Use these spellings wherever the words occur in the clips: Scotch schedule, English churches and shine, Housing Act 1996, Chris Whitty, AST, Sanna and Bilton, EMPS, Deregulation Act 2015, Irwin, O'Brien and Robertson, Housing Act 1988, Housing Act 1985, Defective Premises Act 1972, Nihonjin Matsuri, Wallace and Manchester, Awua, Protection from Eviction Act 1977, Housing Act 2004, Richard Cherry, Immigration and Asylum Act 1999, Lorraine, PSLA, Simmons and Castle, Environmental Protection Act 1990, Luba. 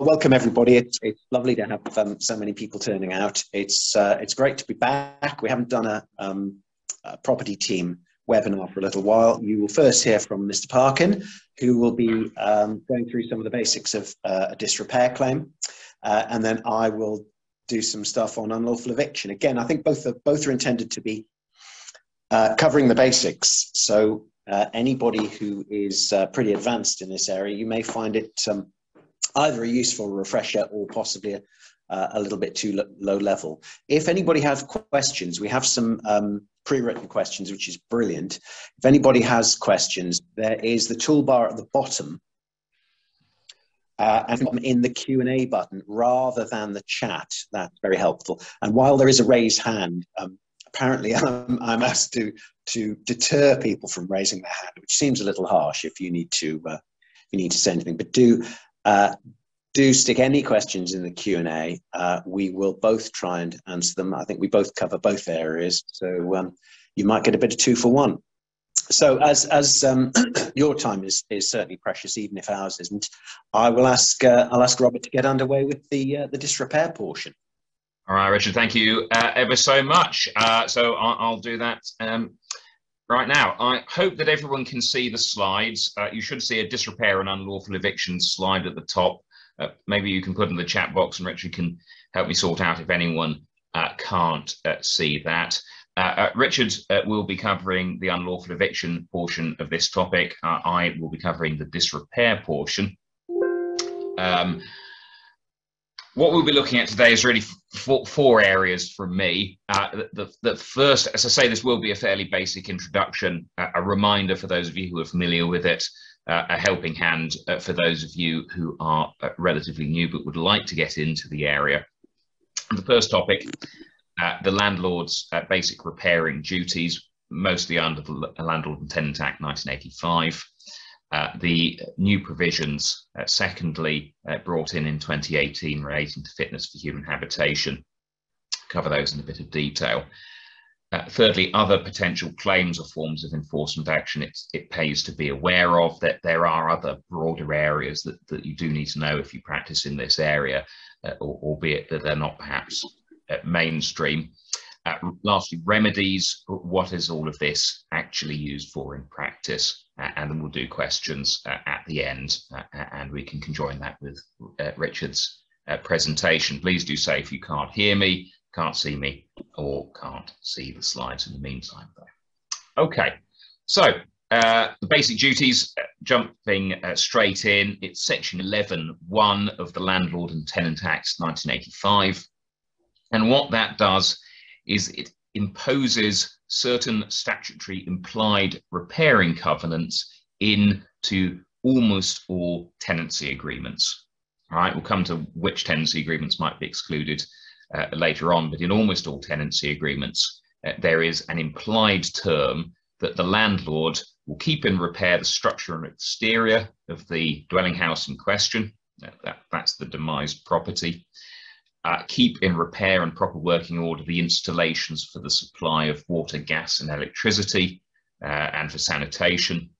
Welcome everybody. It's lovely to have so many people turning out. It's great to be back. We haven't done a property team webinar for a little while. You will first hear from Mr. Parkin, who will be going through some of the basics of a disrepair claim, and then I will do some stuff on unlawful eviction. Again, I think both are intended to be covering the basics. So anybody who is pretty advanced in this area, you may find it either a useful refresher or possibly a little bit too low level. If anybody has questions, we have some pre-written questions, which is brilliant. If anybody has questions, there is the toolbar at the bottom and in the Q&A button rather than the chat. That's very helpful. And while there is a raised hand, apparently I'm asked to deter people from raising their hand, which seems a little harsh if you need to say anything, but do stick any questions in the Q&A. We will both try and answer them. I think we both cover both areas, so you might get a bit of two for one. So as your time is certainly precious, even if ours isn't, I will ask I'll ask Robert to get underway with the disrepair portion. All right, Richard, thank you ever so much. So I'll do that. Right now, I hope that everyone can see the slides. You should see a disrepair and unlawful eviction slide at the top. Maybe you can put in the chat box and Richard can help me sort out if anyone can't see that. Richard will be covering the unlawful eviction portion of this topic. I will be covering the disrepair portion. What we'll be looking at today is really four areas from me. The first, as I say, this will be a fairly basic introduction, a reminder for those of you who are familiar with it, a helping hand for those of you who are relatively new but would like to get into the area. The first topic, the landlord's basic repairing duties, mostly under the Landlord and Tenant Act 1985. The new provisions, secondly, brought in 2018 relating to fitness for human habitation. Cover those in a bit of detail. Thirdly, other potential claims or forms of enforcement action it pays to be aware of, that there are other broader areas that you do need to know if you practice in this area, albeit that they're not perhaps mainstream. Lastly, remedies. What is all of this actually used for in practice? And then we'll do questions at the end, and we can conjoin that with Richard's presentation. Please do say if you can't hear me, can't see me, or can't see the slides in the meantime, though. Okay, so the basic duties, jumping straight in. It's section 11(1) of the Landlord and Tenant Act 1985. And what that does is it imposes certain statutory implied repairing covenants into almost all tenancy agreements. All right, we'll come to which tenancy agreements might be excluded later on, but in almost all tenancy agreements, there is an implied term that the landlord will keep in repair the structure and exterior of the dwelling house in question. That's the demised property. Keep in repair and proper working order the installations for the supply of water, gas and electricity, and for sanitation,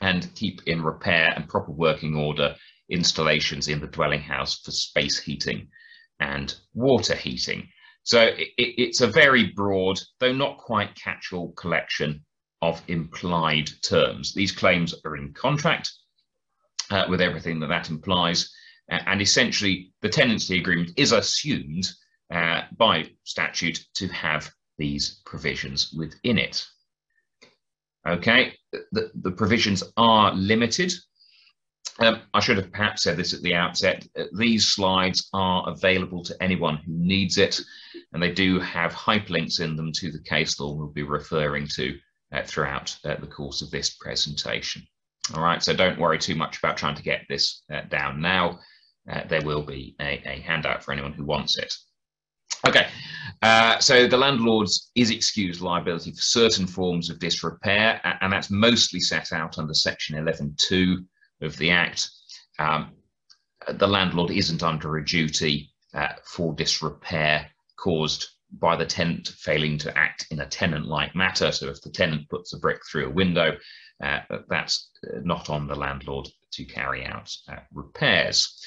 and keep in repair and proper working order installations in the dwelling house for space heating and water heating. So it's a very broad, though not quite catch-all, collection of implied terms. These claims are in contract with everything that implies. And essentially, the tenancy agreement is assumed by statute to have these provisions within it. Okay, the provisions are limited. I should have perhaps said this at the outset. These slides are available to anyone who needs it, and they do have hyperlinks in them to the case law we'll be referring to throughout the course of this presentation. All right, so don't worry too much about trying to get this down now. There will be a handout for anyone who wants it. Okay, so the landlord's is excused liability for certain forms of disrepair, and that's mostly set out under section 11(2) of the Act. The landlord isn't under a duty for disrepair caused by the tenant failing to act in a tenant-like matter. So if the tenant puts a brick through a window, that's not on the landlord to carry out repairs.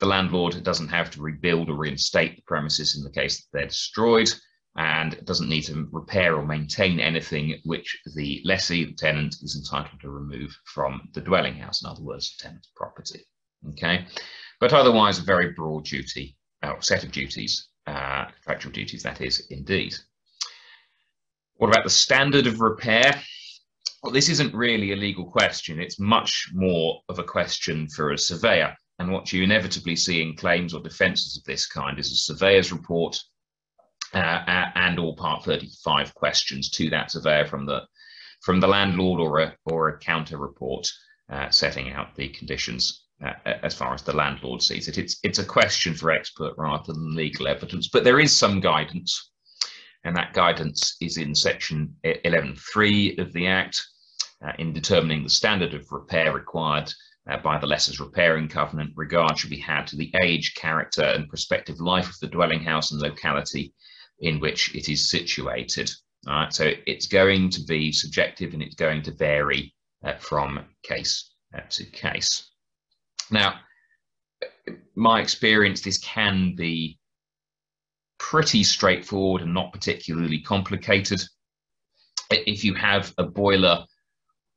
The landlord doesn't have to rebuild or reinstate the premises in the case that they're destroyed, and doesn't need to repair or maintain anything which the lessee, the tenant, is entitled to remove from the dwelling house, in other words, the tenant's property. Okay, but otherwise a very broad duty, set of duties, contractual duties that is, indeed. What about the standard of repair? Well, this isn't really a legal question, it's much more of a question for a surveyor, and what you inevitably see in claims or defences of this kind is a surveyor's report and all Part 35 questions to that surveyor from the landlord, or a counter report setting out the conditions as far as the landlord sees it. It's a question for expert rather than legal evidence, but there is some guidance, and that guidance is in section 11.3 of the Act in determining the standard of repair required by the lessor's repairing covenant. Regard should be had to the age, character and prospective life of the dwelling house and locality in which it is situated. All right, so it's going to be subjective and it's going to vary from case to case. Now, my experience, this can be pretty straightforward and not particularly complicated. If you have a boiler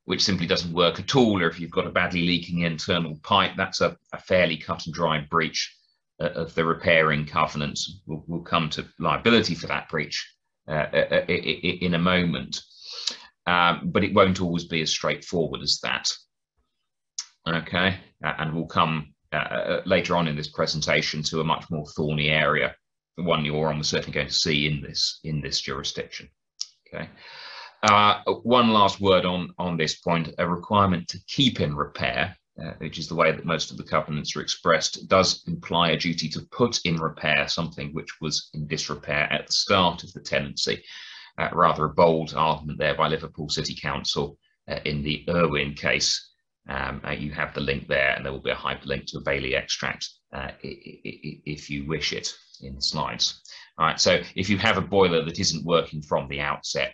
which simply doesn't work at all, or if you've got a badly leaking internal pipe, that's a fairly cut and dry breach of the repairing covenant. We'll come to liability for that breach in a moment, but it won't always be as straightforward as that. Okay, and we'll come later on in this presentation to a much more thorny area, the one you're almost certainly going to see in this jurisdiction. Okay. One last word on this point. A requirement to keep in repair, which is the way that most of the covenants are expressed, does imply a duty to put in repair something which was in disrepair at the start of the tenancy. Rather a bold argument there by Liverpool City Council in the Irwin case. You have the link there, and there will be a hyperlink to a Bailey extract if you wish it in the slides. All right, so if you have a boiler that isn't working from the outset,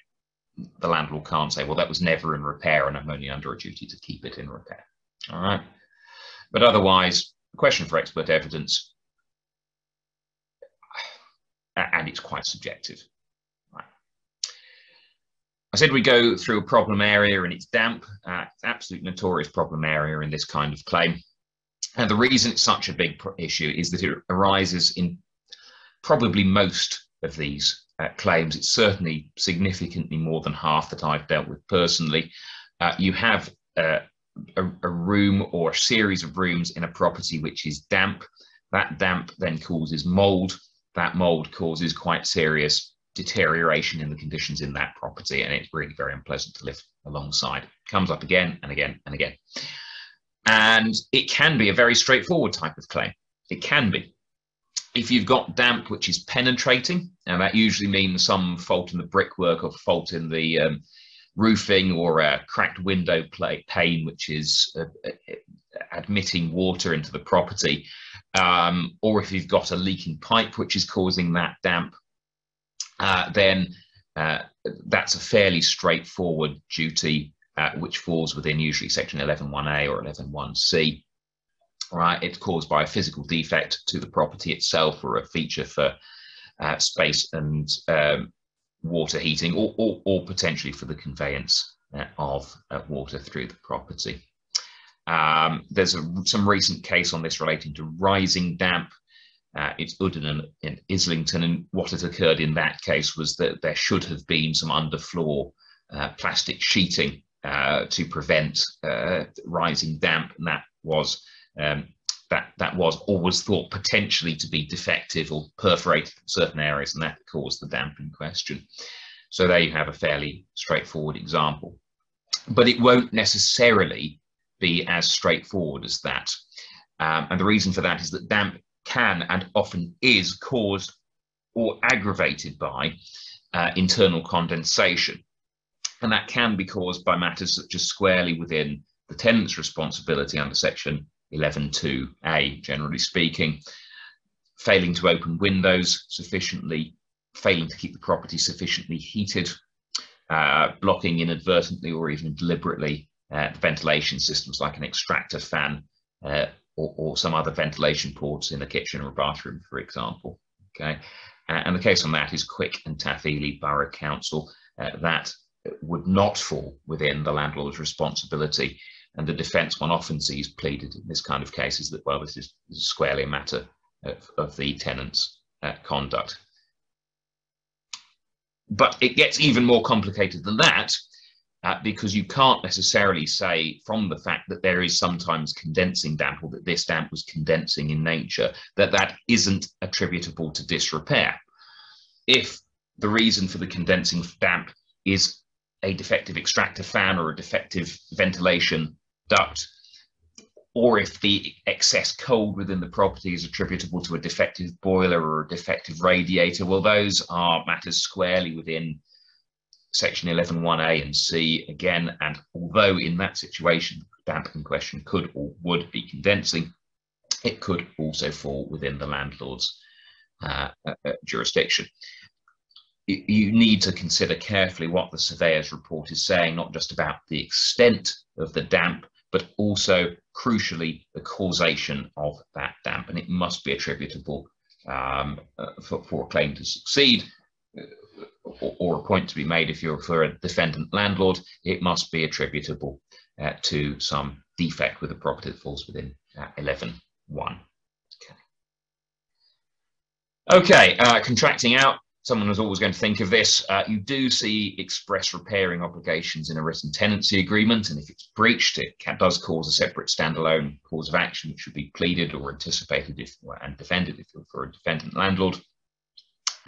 the landlord can't say, well, that was never in repair and I'm only under a duty to keep it in repair. All right, but otherwise, question for expert evidence, and it's quite subjective. Right. I said we go through a problem area, and it's damp. It's an absolute notorious problem area in this kind of claim, and the reason it's such a big issue is that it arises in probably most of these claims. It's certainly significantly more than half that I've dealt with personally. You have a room or a series of rooms in a property which is damp. That damp then causes mold. That mold causes quite serious deterioration in the conditions in that property, and it's really very unpleasant to live alongside. It comes up again and again and again, and it can be a very straightforward type of claim. It can be. If you've got damp which is penetrating, and that usually means some fault in the brickwork or fault in the roofing, or a cracked window pane which is admitting water into the property, or if you've got a leaking pipe which is causing that damp, then that's a fairly straightforward duty which falls within usually section 11.1a or 11.1c. Right, it's caused by a physical defect to the property itself, or a feature for space and water heating, or potentially for the conveyance of water through the property. There's some recent case on this relating to rising damp. It's Udden and Islington, and what had occurred in that case was that there should have been some underfloor plastic sheeting to prevent rising damp, and that was always thought potentially to be defective or perforated in certain areas, and that caused the damp in question. So there you have a fairly straightforward example, but it won't necessarily be as straightforward as that, and the reason for that is that damp can and often is caused or aggravated by internal condensation, and that can be caused by matters such as squarely within the tenant's responsibility under section 11.2a, generally speaking, failing to open windows sufficiently, failing to keep the property sufficiently heated, blocking inadvertently or even deliberately the ventilation systems like an extractor fan or some other ventilation ports in the kitchen or bathroom, for example. Okay, and the case on that is Quick and Tackaberry Borough Council. That would not fall within the landlord's responsibility, and the defence one often sees pleaded in this kind of case is that, well, this is squarely a matter of the tenant's conduct. But it gets even more complicated than that, because you can't necessarily say from the fact that there is sometimes condensing damp, or that this damp was condensing in nature, that that isn't attributable to disrepair. If the reason for the condensing damp is a defective extractor fan or a defective ventilation duct, or if the excess cold within the property is attributable to a defective boiler or a defective radiator, well, those are matters squarely within section 11(1)(a) and (c) again, and although in that situation damp in question could or would be condensing, it could also fall within the landlord's jurisdiction. You need to consider carefully what the surveyor's report is saying, not just about the extent of the damp, but also, crucially, the causation of that damp, and it must be attributable for a claim to succeed, or a point to be made if you're for a defendant landlord. It must be attributable to some defect with a property that falls within 11(1). Okay, contracting out. Someone was always going to think of this. You do see express repairing obligations in a written tenancy agreement, and if it's breached, it does cause a separate standalone cause of action which should be pleaded or anticipated and defended if you're for a defendant landlord.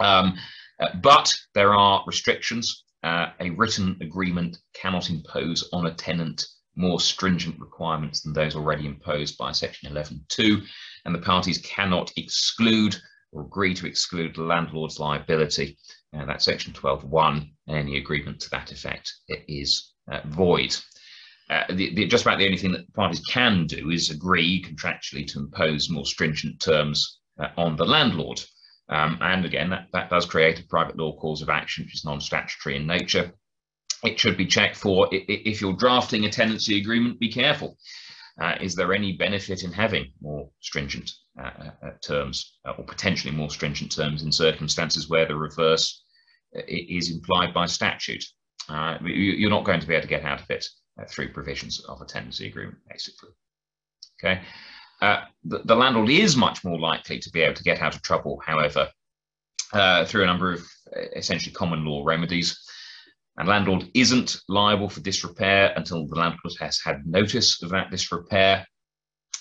But there are restrictions. A written agreement cannot impose on a tenant more stringent requirements than those already imposed by section 11(2), and the parties cannot exclude or agree to exclude the landlord's liability. That's section 12(1), and any agreement to that effect is void. Just about the only thing that parties can do is agree contractually to impose more stringent terms on the landlord. And again, that does create a private law cause of action, which is non-statutory in nature. It should be checked for, if you're drafting a tenancy agreement, be careful. Is there any benefit in having more stringent terms or potentially more stringent terms in circumstances where the reverse is implied by statute? You're not going to be able to get out of it through provisions of a tenancy agreement, basically. Okay. The landlord is much more likely to be able to get out of trouble, however, through a number of essentially common law remedies. And landlord isn't liable for disrepair until the landlord has had notice of that disrepair.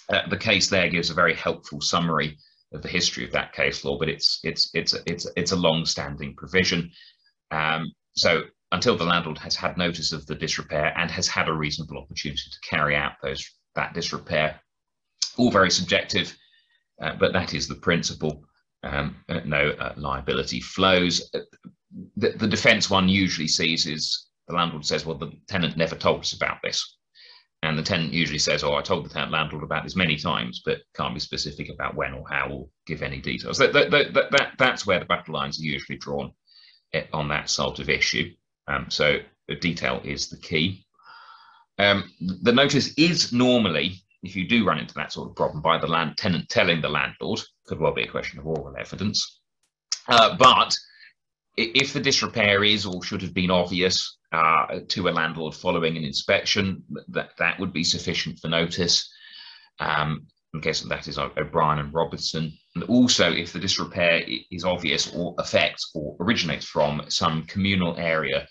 The case there gives a very helpful summary of the history of that case law, but it's a long-standing provision. So until the landlord has had notice of the disrepair and has had a reasonable opportunity to carry out that disrepair, all very subjective, but that is the principle. No liability flows. The defence one usually sees is the landlord says, well, the tenant never told us about this, and the tenant usually says, oh, I told the landlord about this many times, but can't be specific about when or how or give any details. That's where the battle lines are usually drawn on that sort of issue. So the detail is the key. The notice is normally, if you do run into that sort of problem, by the tenant telling the landlord. Could well be a question of oral evidence, but if the disrepair is or should have been obvious to a landlord following an inspection, that would be sufficient for notice. In case of that is O'Brien and Robertson. And also, if the disrepair is obvious or affects or originates from some communal area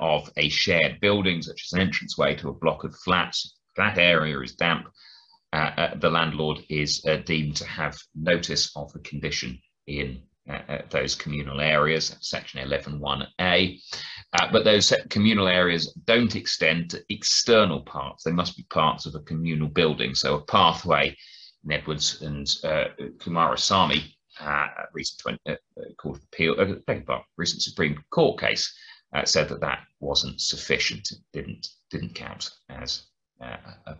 of a shared building, such as an entranceway to a block of flats, that area is damp, the landlord is deemed to have notice of the condition in those communal areas, section 11(1)(a). But those communal areas don't extend to external parts. They must be parts of a communal building. So a pathway in Edwards and Kumarasamy, recent Supreme Court case, said that wasn't sufficient. It didn't count as a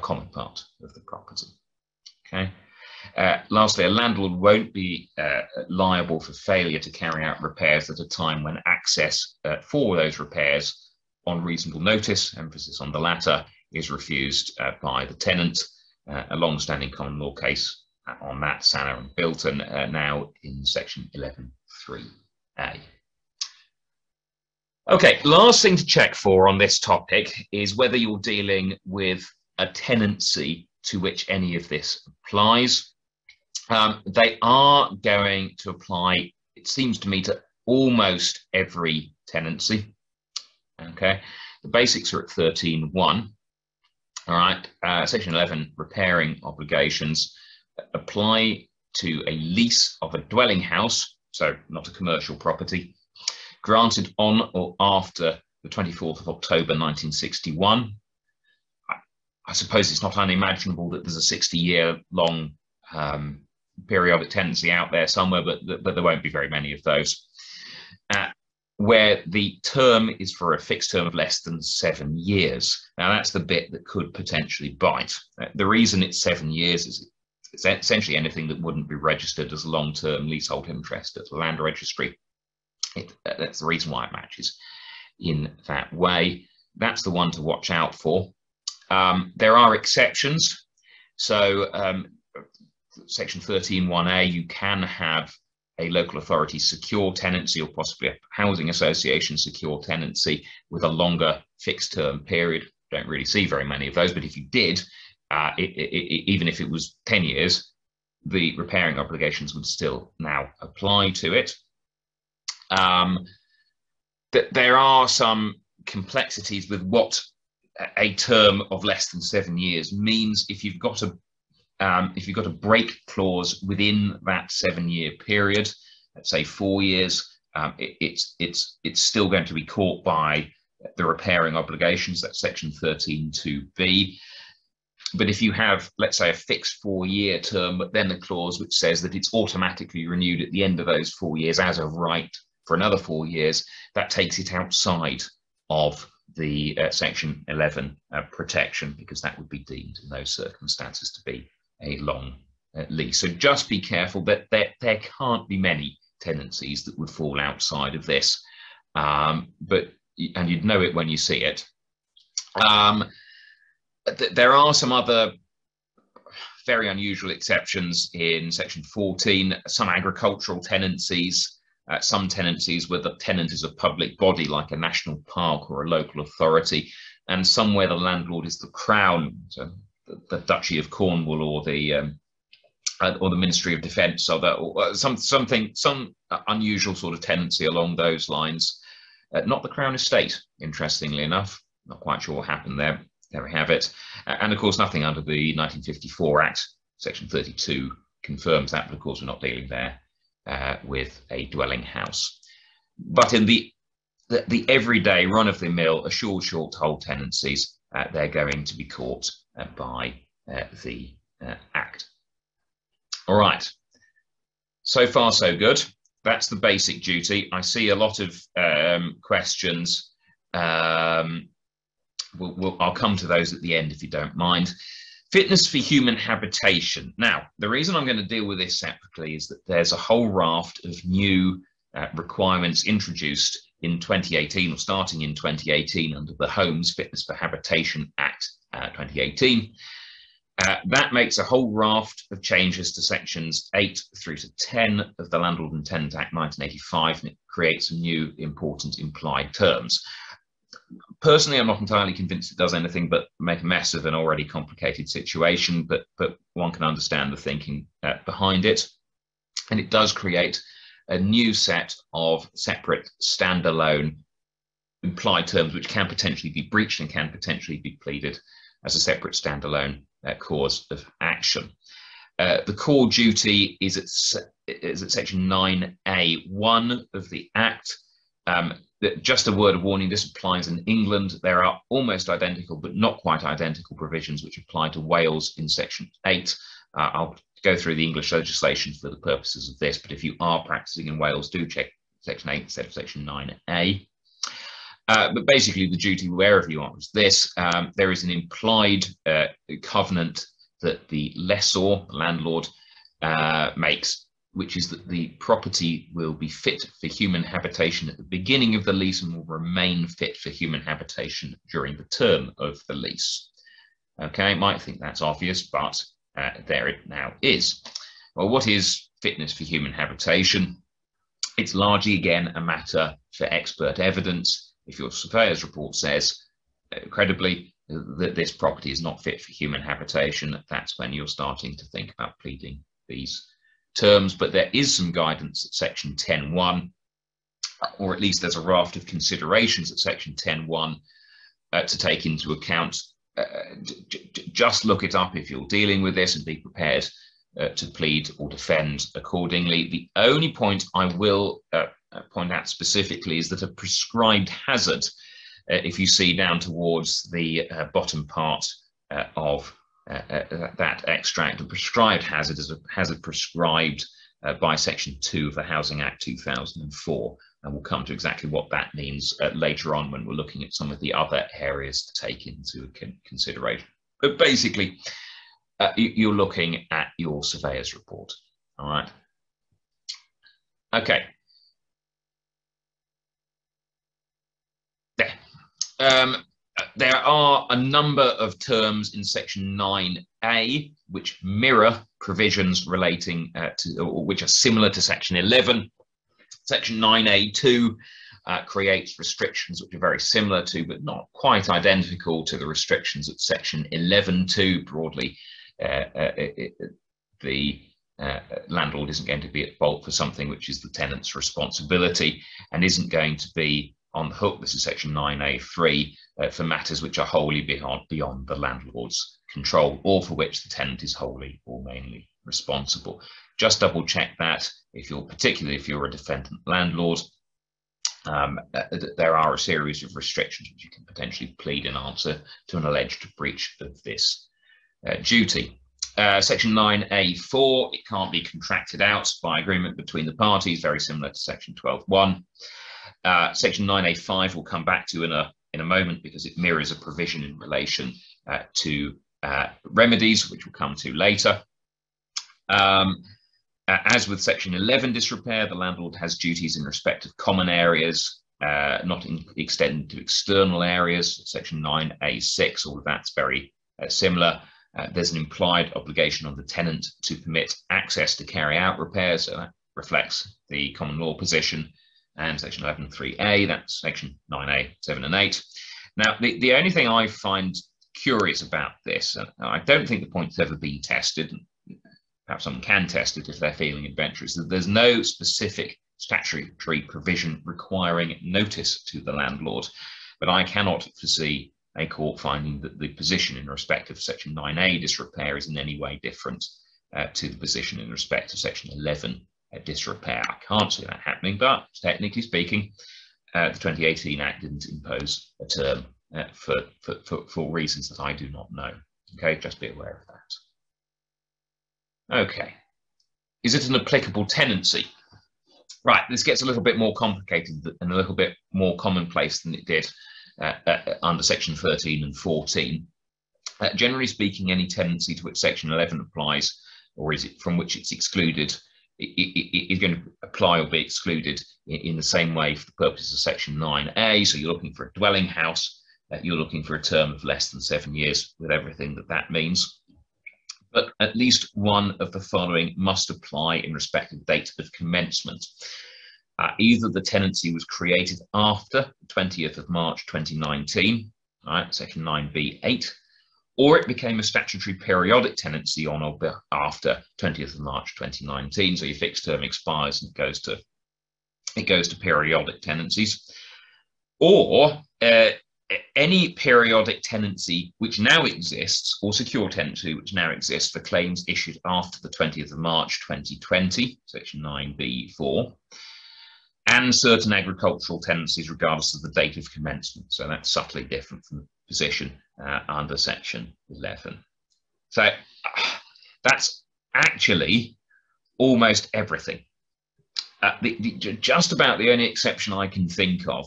common part of the property. Okay. Lastly, a landlord won't be liable for failure to carry out repairs at a time when access for those repairs on reasonable notice, emphasis on the latter, is refused by the tenant. a long-standing common law case on that, Sanna and Bilton, now in section 11(3)(a). Okay, last thing to check for on this topic is whether you're dealing with a tenancy to which any of this applies. They are going to apply, it seems to me, to almost every tenancy. Okay, the basics are at 13.1. All right, section 11, repairing obligations, apply to a lease of a dwelling house, so not a commercial property, granted on or after the 24th of October 1961. I suppose it's not unimaginable that there's a 60-year-long periodic tenancy out there somewhere, but there won't be very many of those, where the term is for a fixed term of less than 7 years. Now, that's the bit that could potentially bite. The reason it's 7 years is it's essentially anything that wouldn't be registered as long-term leasehold interest at the land registry. That's the reason why it matches in that way. That's the one to watch out for. There are exceptions. So section 13(1)(a), you can have a local authority secure tenancy, or possibly a housing association secure tenancy with a longer fixed term period. Don't really see very many of those, but if you did, even if it was 10 years, the repairing obligations would still now apply to it. There are some complexities with what a term of less than 7 years means. If you've got a break clause within that 7 year period, let's say 4 years, it's still going to be caught by the repairing obligations. That's section 13(2)(b). But if you have, let's say, a fixed 4 year term, but then the clause which says that it's automatically renewed at the end of those 4 years as a right for another 4 years, that takes it outside of the section 11 protection, because that would be deemed in those circumstances to be a long lease. So just be careful that there can't be many tenancies that would fall outside of this, and you'd know it when you see it. There are some other very unusual exceptions in section 14, some agricultural tenancies. Some tenancies where the tenant is a public body, like a national park or a local authority, and some where the landlord is the Crown, so the Duchy of Cornwall, or the Ministry of Defence, or some unusual sort of tenancy along those lines. Not the Crown Estate, interestingly enough. Not quite sure what happened there. There we have it. And of course, nothing under the 1954 Act, section 32, confirms that, but of course, we're not dealing there with a dwelling house. But in the everyday run-of-the-mill assured short-hold tenancies, they're going to be caught by the Act. All right, so far so good. That's the basic duty. I see a lot of questions. I'll come to those at the end if you don't mind. Fitness for human habitation. Now, the reason I'm going to deal with this separately is that there's a whole raft of new requirements introduced in 2018, or starting in 2018, under the Homes Fitness for Habitation Act 2018. That makes a whole raft of changes to sections 8 through to 10 of the Landlord and Tenant Act 1985, and it creates some new important implied terms. Personally, I'm not entirely convinced it does anything but make a mess of an already complicated situation, but one can understand the thinking behind it. And it does create a new set of separate standalone implied terms which can potentially be breached and can potentially be pleaded as a separate standalone cause of action. The core duty is at section 9A1 of the Act. Just a word of warning, this applies in England. There are almost identical, but not quite identical, provisions which apply to Wales in section 8. I'll go through the English legislation for the purposes of this, but if you are practising in Wales, do check section 8 instead of section 9A. But basically, the duty, wherever you are, is this. There is an implied covenant that the lessor, the landlord, makes, which is that the property will be fit for human habitation at the beginning of the lease and will remain fit for human habitation during the term of the lease. Okay, might think that's obvious, but there it now is. Well, what is fitness for human habitation? It's largely, again, a matter for expert evidence. If your surveyor's report says, credibly, that this property is not fit for human habitation, that's when you're starting to think about pleading these terms. But there is some guidance at section 10.1, or at least there's a raft of considerations at section 10.1 to take into account. Just look it up if you're dealing with this and be prepared to plead or defend accordingly. The only point I will point out specifically is that a prescribed hazard, if you see down towards the bottom part of that extract, a prescribed hazard is a hazard prescribed by section 2 of the Housing Act 2004, and we'll come to exactly what that means later on when we're looking at some of the other areas to take into consideration. But basically, you're looking at your surveyor's report, all right? Okay. There. There are a number of terms in section 9A which mirror provisions relating to, or which are similar to section 11. Section 9A2 creates restrictions which are very similar to, but not quite identical to, the restrictions at section 11.2. Broadly, the landlord isn't going to be at fault for something which is the tenant's responsibility and isn't going to be on the hook, this is section 9A3, for matters which are wholly beyond the landlord's control or for which the tenant is wholly or mainly responsible. Just double check that, if you're particularly a defendant landlord, there are a series of restrictions which you can potentially plead in answer to an alleged breach of this duty. Section 9A4, it can't be contracted out by agreement between the parties, very similar to section 12.1. Section 9A5 we'll come back to in a moment because it mirrors a provision in relation to remedies, which we'll come to later. As with section 11 disrepair, the landlord has duties in respect of common areas, not extended to external areas. Section 9A6, all of that's very similar. There's an implied obligation on the tenant to permit access to carry out repairs, so that reflects the common law position. And section 11.3a, that's section 9a, 7 and 8. Now, the only thing I find curious about this, and I don't think the point's ever been tested, and perhaps someone can test it if they're feeling adventurous, that there's no specific statutory provision requiring notice to the landlord. But I cannot foresee a court finding that the position in respect of section 9a disrepair is in any way different to the position in respect of section 11. Disrepair. I can't see that happening, but technically speaking, the 2018 Act didn't impose a term for reasons that I do not know. Okay, just be aware of that. Okay, is it an applicable tenancy? Right, this gets a little bit more complicated and a little bit more commonplace than it did under section 13 and 14. Generally speaking, any tenancy to which section 11 applies, or is it from which it's excluded, is going to apply or be excluded in the same way for the purposes of section 9A. So you're looking for a dwelling house, you're looking for a term of less than 7 years with everything that that means. But at least one of the following must apply in respect of date of commencement. Either the tenancy was created after the 20th of March 2019, right, section 9B8, or it became a statutory periodic tenancy on or after 20th of March 2019, so your fixed term expires and it goes to periodic tenancies, or any periodic tenancy which now exists, or secure tenancy which now exists for claims issued after the 20th of March 2020, section 9B4, and certain agricultural tenancies regardless of the date of commencement. So that's subtly different from the position under section 11. So that's actually almost everything. Just about the only exception I can think of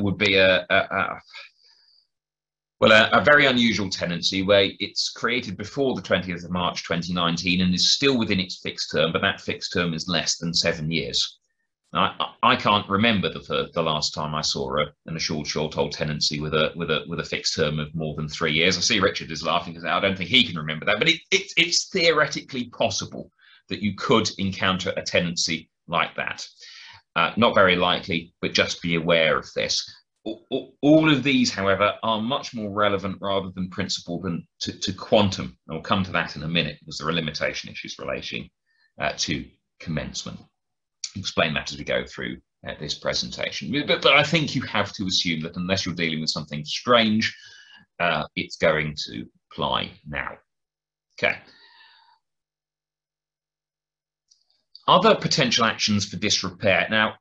would be a very unusual tenancy where it's created before the 20th of March 2019 and is still within its fixed term, but that fixed term is less than 7 years. I can't remember the last time I saw an assured short-hold tenancy with a fixed term of more than 3 years. I see Richard is laughing because I don't think he can remember that, but it's theoretically possible that you could encounter a tenancy like that. Not very likely, but just be aware of this. All of these, however, are much more relevant rather than principle than to quantum. And we'll come to that in a minute because there are limitation issues relating to commencement. Explain that as we go through this presentation, but I think you have to assume that unless you're dealing with something strange, it's going to apply now. Okay. Other potential actions for disrepair. Now,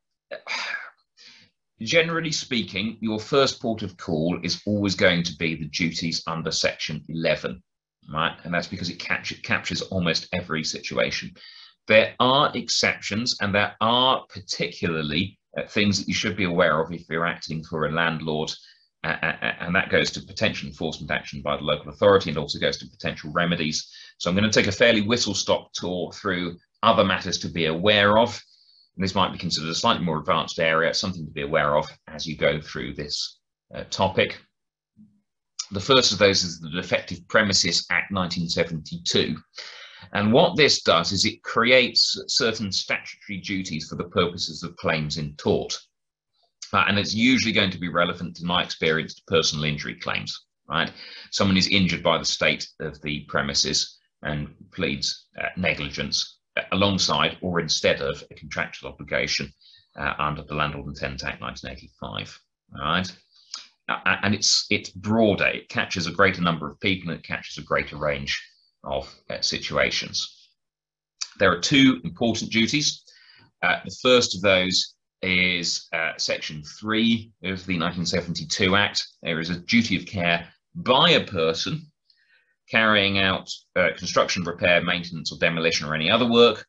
generally speaking, your first port of call is always going to be the duties under Section 11, right? And that's because it captures almost every situation. There are exceptions, and there are particularly things that you should be aware of if you're acting for a landlord, and that goes to potential enforcement action by the local authority and also goes to potential remedies. So I'm going to take a fairly whistle-stop tour through other matters to be aware of, and this might be considered a slightly more advanced area, something to be aware of as you go through this topic. The first of those is the Defective Premises Act 1972. And what this does is it creates certain statutory duties for the purposes of claims in tort. And it's usually going to be relevant, in my experience, to personal injury claims, right? Someone is injured by the state of the premises and pleads negligence alongside or instead of a contractual obligation under the Landlord and Tenant Act 1985, all right? And it's broader. It catches a greater number of people and it catches a greater range of situations. There are two important duties. The first of those is Section 3 of the 1972 Act. There is a duty of care by a person carrying out construction, repair, maintenance or demolition or any other work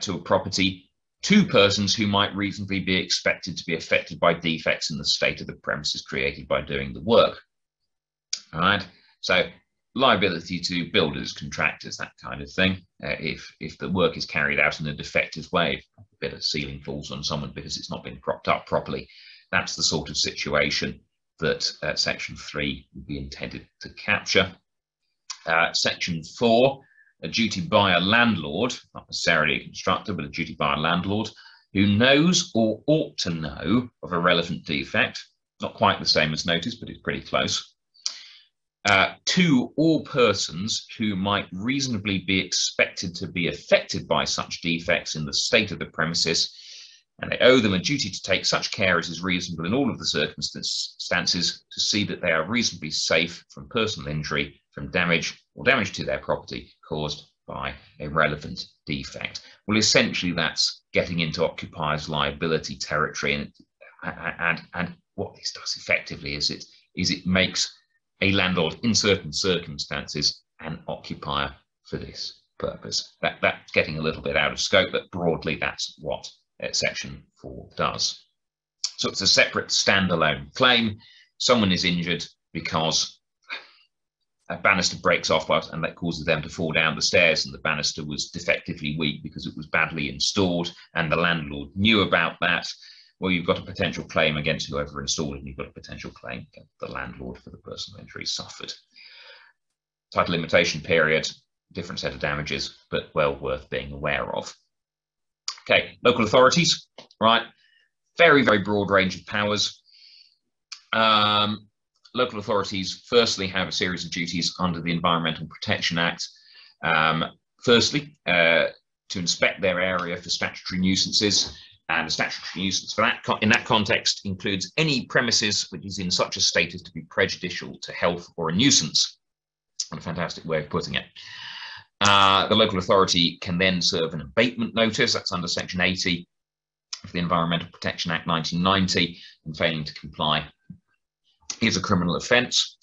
to a property to persons who might reasonably be expected to be affected by defects in the state of the premises created by doing the work. All right, so liability to builders, contractors, that kind of thing. If the work is carried out in a defective way, if a bit of ceiling falls on someone because it's not been propped up properly, that's the sort of situation that Section 3 would be intended to capture. Section 4, a duty by a landlord, not necessarily a constructor, but a duty by a landlord who knows or ought to know of a relevant defect. Not quite the same as notice, but it's pretty close. To all persons who might reasonably be expected to be affected by such defects in the state of the premises, and they owe them a duty to take such care as is reasonable in all of the circumstances to see that they are reasonably safe from personal injury, from damage or damage to their property caused by a relevant defect. Well, essentially that's getting into occupier's liability territory, and what this does effectively is it makes a landlord in certain circumstances an occupier for this purpose. That's getting a little bit out of scope, but broadly that's what Section 4 does. So it's a separate standalone claim. Someone is injured because a banister breaks off and that causes them to fall down the stairs, and the banister was defectively weak because it was badly installed and the landlord knew about that. Well, you've got a potential claim against whoever installed it, and you've got a potential claim against the landlord for the personal injury suffered. Title limitation period, different set of damages, but well worth being aware of. Okay, local authorities, right? Very, very broad range of powers. Local authorities firstly have a series of duties under the Environmental Protection Act. Firstly, to inspect their area for statutory nuisances. And a statutory nuisance for that in that context includes any premises which is in such a state as to be prejudicial to health or a nuisance. What a fantastic way of putting it. The local authority can then serve an abatement notice, that's under Section 80 of the Environmental Protection Act 1990, and failing to comply is a criminal offence.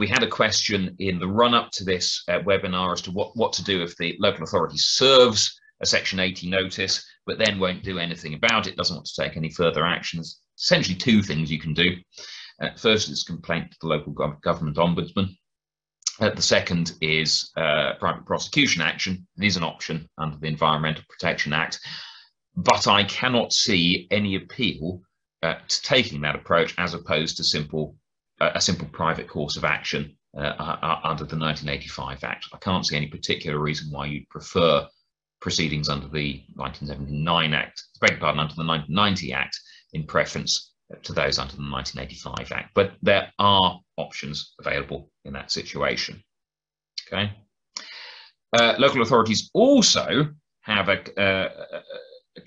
We had a question in the run-up to this webinar as to what to do if the local authority serves a Section 80 notice, but then won't do anything about it, doesn't want to take any further actions. Essentially two things you can do. First is complaint to the local government ombudsman. The second is private prosecution action. It is an option under the Environmental Protection Act. but I cannot see any appeal to taking that approach as opposed to a simple private course of action under the 1985 Act. I can't see any particular reason why you'd prefer proceedings under the 1979 Act, beg your pardon, under the 1990 Act in preference to those under the 1985 Act. But there are options available in that situation. Okay. Local authorities also have a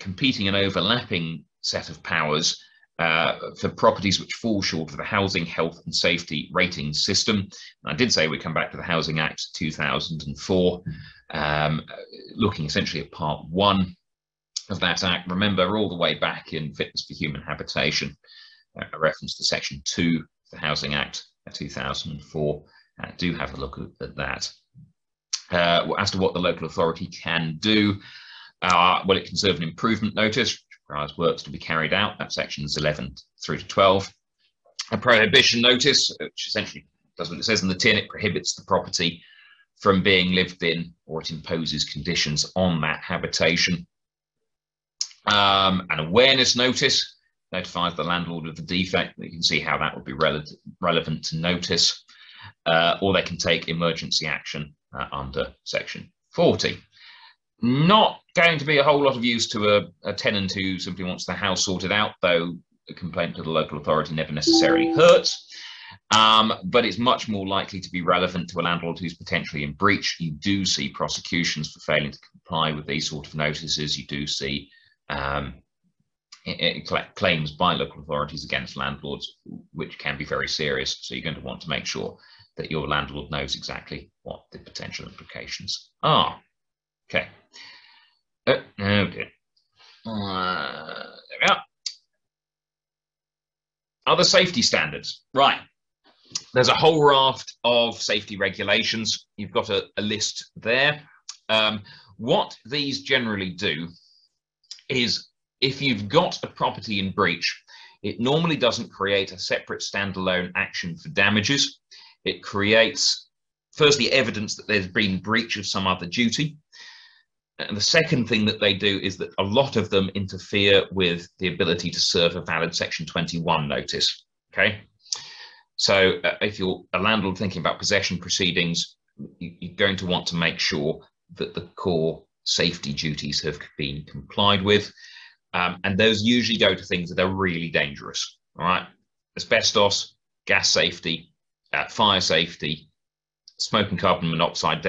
competing and overlapping set of powers for properties which fall short of the housing, health and safety rating system. And I did say we come back to the Housing Act 2004, looking essentially at part one of that act. Remember, all the way back in Fitness for Human Habitation, a reference to section 2 of the Housing Act 2004. Do have a look at that. As to what the local authority can do, well, it can serve an improvement notice, requires works to be carried out. That's sections 11 through to 12. A prohibition notice, which essentially does what it says in the tin. It prohibits the property from being lived in, or it imposes conditions on that habitation. An awareness notice notifies the landlord of the defect. You can see how that would be relevant to notice. Or they can take emergency action under section 40. Not going to be a whole lot of use to a tenant who simply wants the house sorted out, though a complaint to the local authority never necessarily hurts. But it's much more likely to be relevant to a landlord who's potentially in breach. You do see prosecutions for failing to comply with these sort of notices. You do see claims by local authorities against landlords, which can be very serious. So you're going to want to make sure that your landlord knows exactly what the potential implications are. Okay. There we are. Other safety standards. Right. There's a whole raft of safety regulations. You've got a list there. What these generally do is, if you've got a property in breach, it normally doesn't create a separate standalone action for damages. It creates, firstly, evidence that there's been breach of some other duty. And the second thing that they do is that a lot of them interfere with the ability to serve a valid Section 21 notice. Okay, so if you're a landlord thinking about possession proceedings, you're going to want to make sure that the core safety duties have been complied with. And those usually go to things that are really dangerous. All right, asbestos, gas safety, fire safety, smoke and carbon monoxide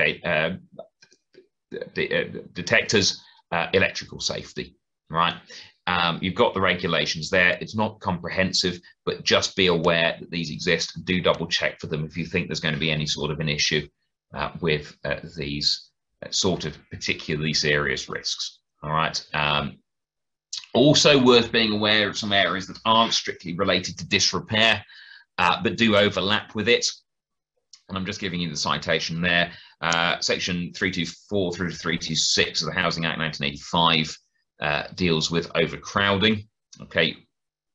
detectors, electrical safety, right? You've got the regulations there. It's not comprehensive, but just be aware that these exist and do double check for them if you think there's going to be any sort of an issue with these sort of particularly serious risks, all right? Also worth being aware of some areas that aren't strictly related to disrepair, but do overlap with it. And I'm just giving you the citation there. Section 324 through 326 of the Housing Act 1985 deals with overcrowding. Okay,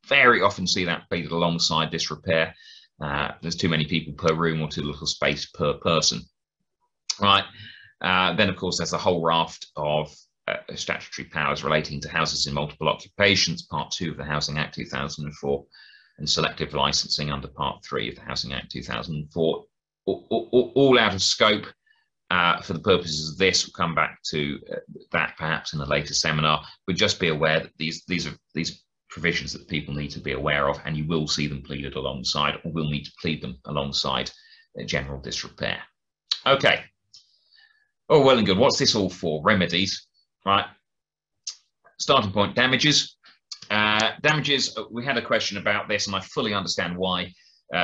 very often see that pleaded alongside disrepair. There's too many people per room or too little space per person. Right. Then, of course, there's a whole raft of statutory powers relating to houses in multiple occupations, Part 2 of the Housing Act 2004, and selective licensing under Part 3 of the Housing Act 2004. All out of scope for the purposes of this. We'll come back to that perhaps in a later seminar, but just be aware that these are provisions that people need to be aware of, and you will see them pleaded alongside, or will need to plead them alongside general disrepair. Okay. Oh, well and good. What's this all for? Remedies. Right. Starting point, damages. Damages, we had a question about this, and I fully understand why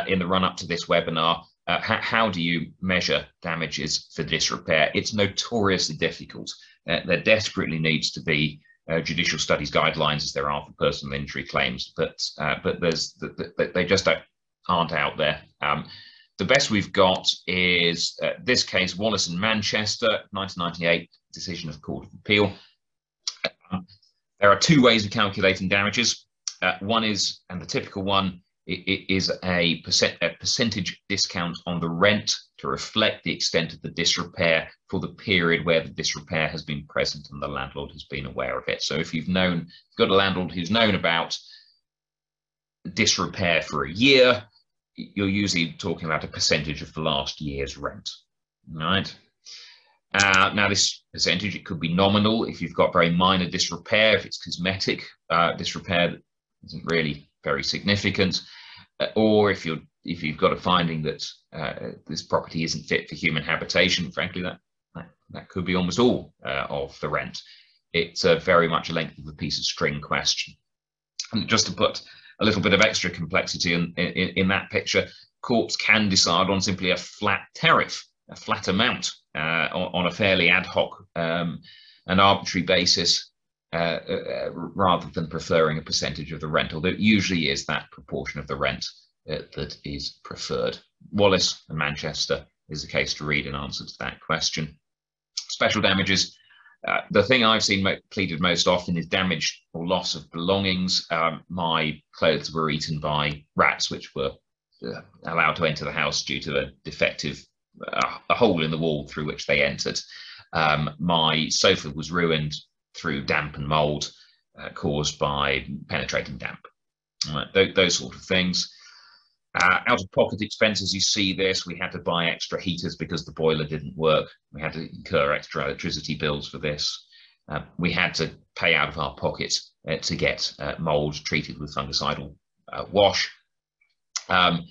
in the run-up to this webinar. How do you measure damages for disrepair? It's notoriously difficult. There desperately needs to be judicial studies guidelines, as there are for personal injury claims, but they just aren't out there. The best we've got is this case, Wallace and Manchester, 1998 decision of Court of Appeal. There are two ways of calculating damages. One is, and the typical one, It is a percentage discount on the rent to reflect the extent of the disrepair for the period where the disrepair has been present and the landlord has been aware of it. So if you've got a landlord who's known about disrepair for a year, you're usually talking about a percentage of the last year's rent, right? Now this percentage, it could be nominal if you've got very minor disrepair, if it's cosmetic disrepair that isn't really very significant, or if you've got a finding that this property isn't fit for human habitation. Frankly, that could be almost all of the rent. It's very much a length of a piece of string question. And just to put a little bit of extra complexity in that picture, courts can decide on simply a flat tariff, a flat amount on a fairly ad hoc and arbitrary basis, rather than preferring a percentage of the rent, although it usually is that proportion of the rent that is preferred. Wallace and Manchester is the case to read in answer to that question. Special damages. The thing I've seen pleaded most often is damage or loss of belongings. My clothes were eaten by rats, which were allowed to enter the house due to a defective a hole in the wall through which they entered. My sofa was ruined through damp and mould caused by penetrating damp. Those sort of things. Out-of-pocket expenses, you see this. We had to buy extra heaters because the boiler didn't work. We had to incur extra electricity bills for this. We had to pay out of our pockets to get mould treated with fungicidal wash. The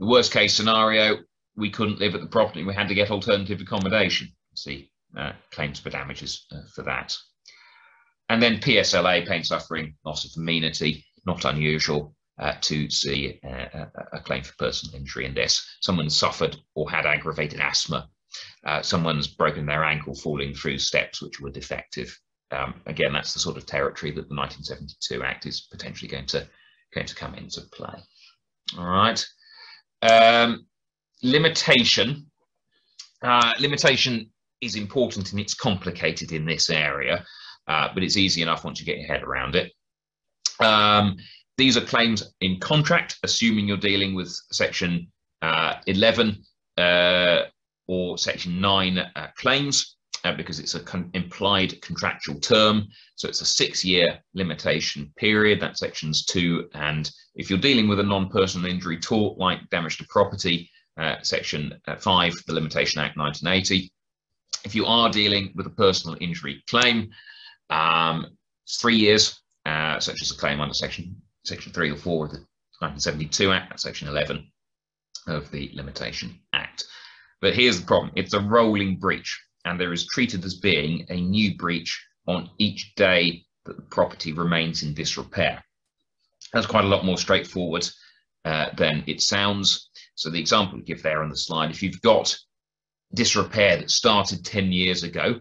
worst case scenario, we couldn't live at the property. We had to get alternative accommodation. See claims for damages for that. And then PSLA, pain, suffering, loss of amenity, not unusual to see a claim for personal injury in this. Someone's suffered or had aggravated asthma. Someone's broken their ankle falling through steps which were defective. Again, that's the sort of territory that the 1972 Act is potentially going to come into play. All right. Limitation. Limitation is important and it's complicated in this area, but it's easy enough once you get your head around it. These are claims in contract, assuming you're dealing with Section 11 or Section 9 claims, because it's an implied contractual term. So it's a 6-year limitation period. That's Sections 2. And if you're dealing with a non-personal injury tort like damage to property, Section 5, the Limitation Act 1980. If you are dealing with a personal injury claim, it's 3 years, such as a claim under Section 3 or 4 of the 1972 Act, that's Section 11 of the Limitation Act. But here's the problem. It's a rolling breach, and there is treated as being a new breach on each day that the property remains in disrepair. That's quite a lot more straightforward than it sounds. So the example we give there on the slide, if you've got disrepair that started 10 years ago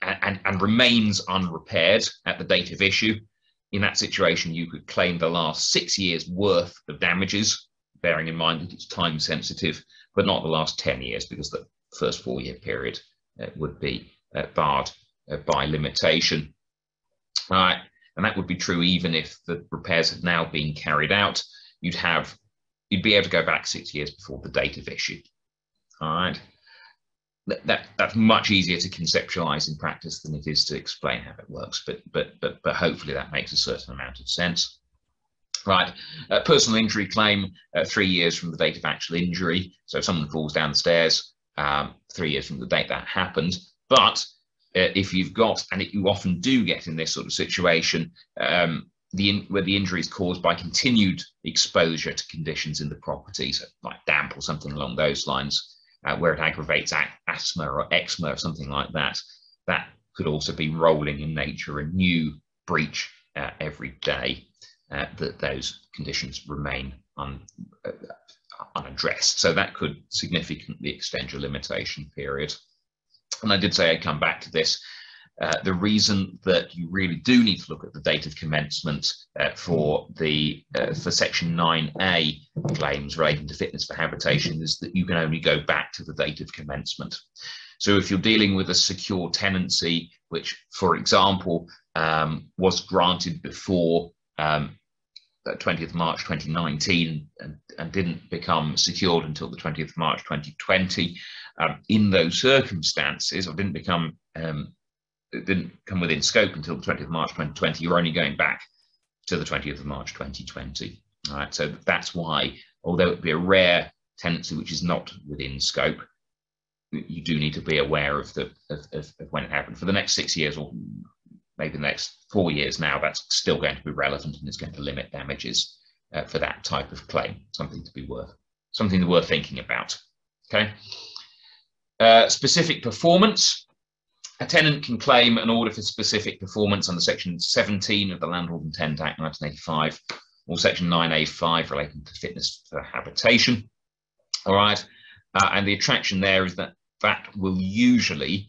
and remains unrepaired at the date of issue, in that situation, you could claim the last 6 years' worth of damages, bearing in mind that it's time sensitive, but not the last 10 years, because the first 4-year period would be barred by limitation. All right. And that would be true even if the repairs had now been carried out. You'd be able to go back 6 years before the date of issue. All right. That's much easier to conceptualize in practice than it is to explain how it works, but hopefully that makes a certain amount of sense. Right, personal injury claim, 3 years from the date of actual injury. So if someone falls down the stairs, 3 years from the date that happened. But if you've got, and you often do get in this sort of situation, where the injury is caused by continued exposure to conditions in the property, so like damp or something along those lines, where it aggravates asthma or eczema or something like that, that could also be rolling in nature, a new breach every day that those conditions remain unaddressed. So that could significantly extend your limitation period. And I did say I'd come back to this. The reason that you really do need to look at the date of commencement for Section 9A claims relating to fitness for habitation is that you can only go back to the date of commencement. So if you're dealing with a secure tenancy, which, for example, was granted before 20th March 2019 and didn't become secured until the 20th March 2020. In those circumstances, or didn't come within scope until the 20th March 2020, you're only going back to the 20th of March 2020. All right, so that's why, although it would be a rare tenancy which is not within scope, you do need to be aware of when it happened. For the next 6 years, or maybe the next 4 years now, that's still going to be relevant, and it's going to limit damages for that type of claim. Something worth thinking about. Okay. Specific performance. A tenant can claim an order for specific performance under Section 17 of the Landlord and Tenant Act 1985, or Section 9A5 relating to fitness for habitation. All right, and the attraction there is that that will usually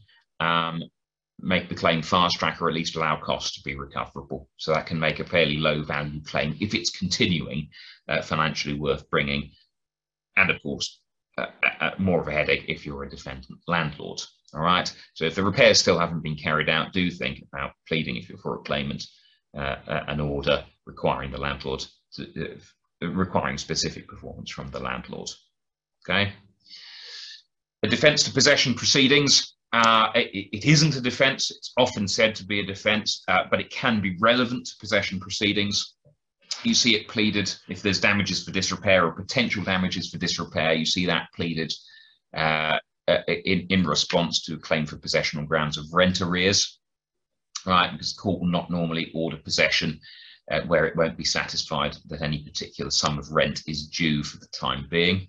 make the claim fast track, or at least allow costs to be recoverable. So that can make a fairly low value claim if it's continuing financially worth bringing, and of course more of a headache if you're a defendant landlord. All right, so if the repairs still haven't been carried out, do think about pleading, if you're for a claimant, an order requiring the landlord to, requiring specific performance from the landlord. Okay. A defence to possession proceedings. It isn't a defence. It's often said to be a defence, but it can be relevant to possession proceedings. You see it pleaded if there's damages for disrepair or potential damages for disrepair. You see that pleaded in response to a claim for possession on grounds of rent arrears, right? Because the court will not normally order possession where it won't be satisfied that any particular sum of rent is due for the time being.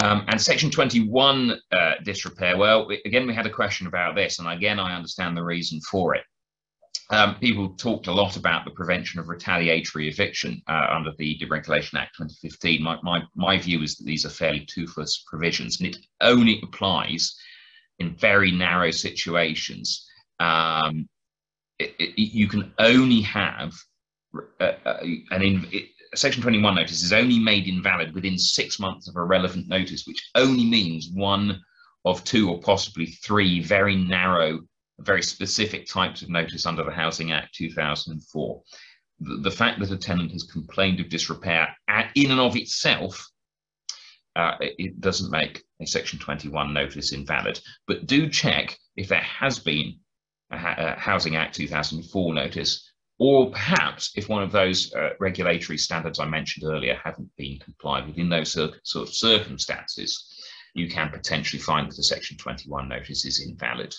And Section 21 disrepair, well, again, we had a question about this, and again, I understand the reason for it. People talked a lot about the prevention of retaliatory eviction under the Deregulation Act 2015. My view is that these are fairly toothless provisions, and it only applies in very narrow situations. You can only have Section 21 notice is only made invalid within 6 months of a relevant notice, which only means one of two or possibly three very narrow, very specific types of notice under the Housing Act 2004. The fact that a tenant has complained of disrepair in and of itself, it doesn't make a Section 21 notice invalid. But do check if there has been a Housing Act 2004 notice, or perhaps if one of those regulatory standards I mentioned earlier hadn't been complied with. In those sort of circumstances, you can potentially find that a Section 21 notice is invalid.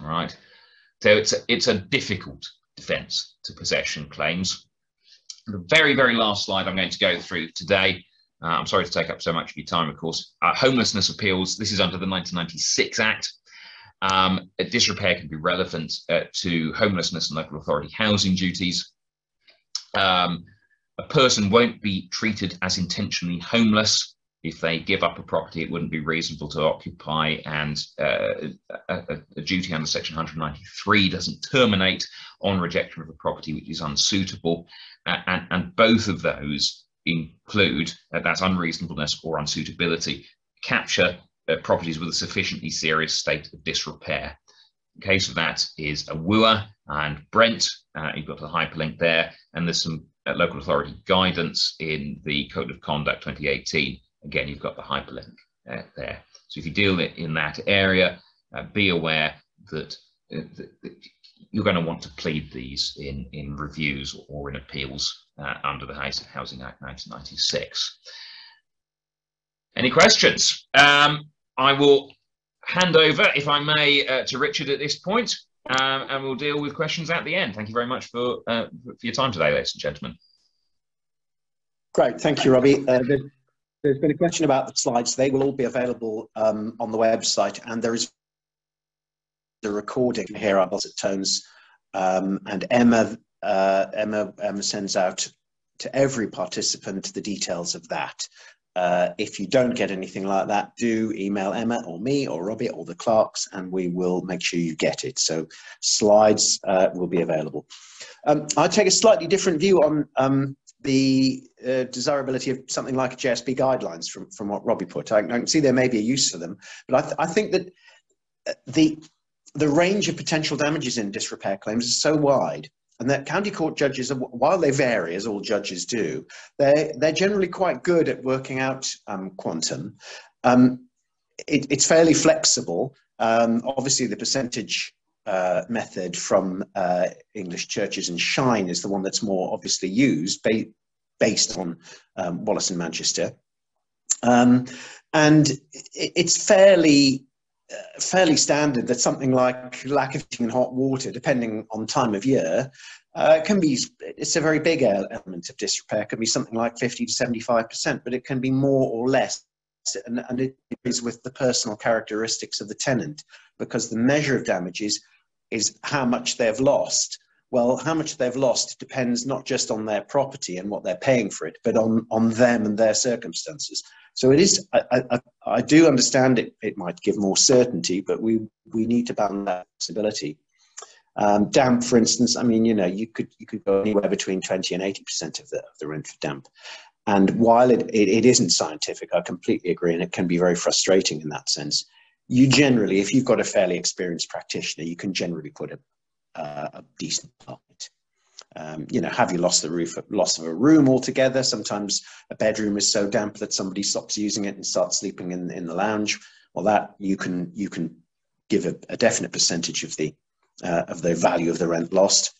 All right, so it's a difficult defence to possession claims. The very, very last slide I'm going to go through today, I'm sorry to take up so much of your time, of course, homelessness appeals. This is under the 1996 Act. Disrepair can be relevant to homelessness and local authority housing duties. A person won't be treated as intentionally homeless. If they give up a property, it wouldn't be reasonable to occupy, and a duty under Section 193 doesn't terminate on rejection of a property which is unsuitable, and both of those include, that's unreasonableness or unsuitability, capture properties with a sufficiently serious state of disrepair. Okay, so that is Awua and Brent. You've got a hyperlink there, and there's some local authority guidance in the Code of Conduct 2018. Again, you've got the hyperlink there. So if you deal in that area, be aware that you're going to want to plead these in reviews or in appeals under the Housing Act 1996. Any questions? I will hand over, if I may, to Richard at this point, and we'll deal with questions at the end. Thank you very much for your time today, ladies and gentlemen. Great, thank you, Robbie. There's been a question about the slides. They will all be available on the website, and there is the recording here on Dulcet Tones, and Emma sends out to every participant the details of that. If you don't get anything like that, do email Emma or me or Robbie or the clerks, and we will make sure you get it. So slides will be available. I take a slightly different view on the desirability of something like JSB guidelines from what Robbie put. I can see there may be a use for them, but I think that the range of potential damages in disrepair claims is so wide And that county court judges, while they vary, as all judges do, they're generally quite good at working out quantum. It's fairly flexible. Obviously, the percentage method from English Churches and Shine is the one that's more obviously used, based on Wallace and Manchester. And it's fairly standard that something like lack of heating and hot water, depending on time of year, can be, it's a very big element of disrepair, it can be something like 50 to 75%, but it can be more or less, and it is with the personal characteristics of the tenant, because the measure of damages is how much they've lost. Well, how much they've lost depends not just on their property and what they're paying for it, but on them and their circumstances. So it is, I do understand it might give more certainty, but we need to balance that possibility. Damp, for instance, I mean, you know, you could go anywhere between 20 and 80% of the rent for damp. And while it isn't scientific, I completely agree, and it can be very frustrating in that sense. You generally, if you've got a fairly experienced practitioner, you can generally put a decent apartment. You know, have you lost the roof, loss of a room altogether? Sometimes a bedroom is so damp that somebody stops using it and starts sleeping in the lounge. Well, that you can give a definite percentage of the value of the rent lost.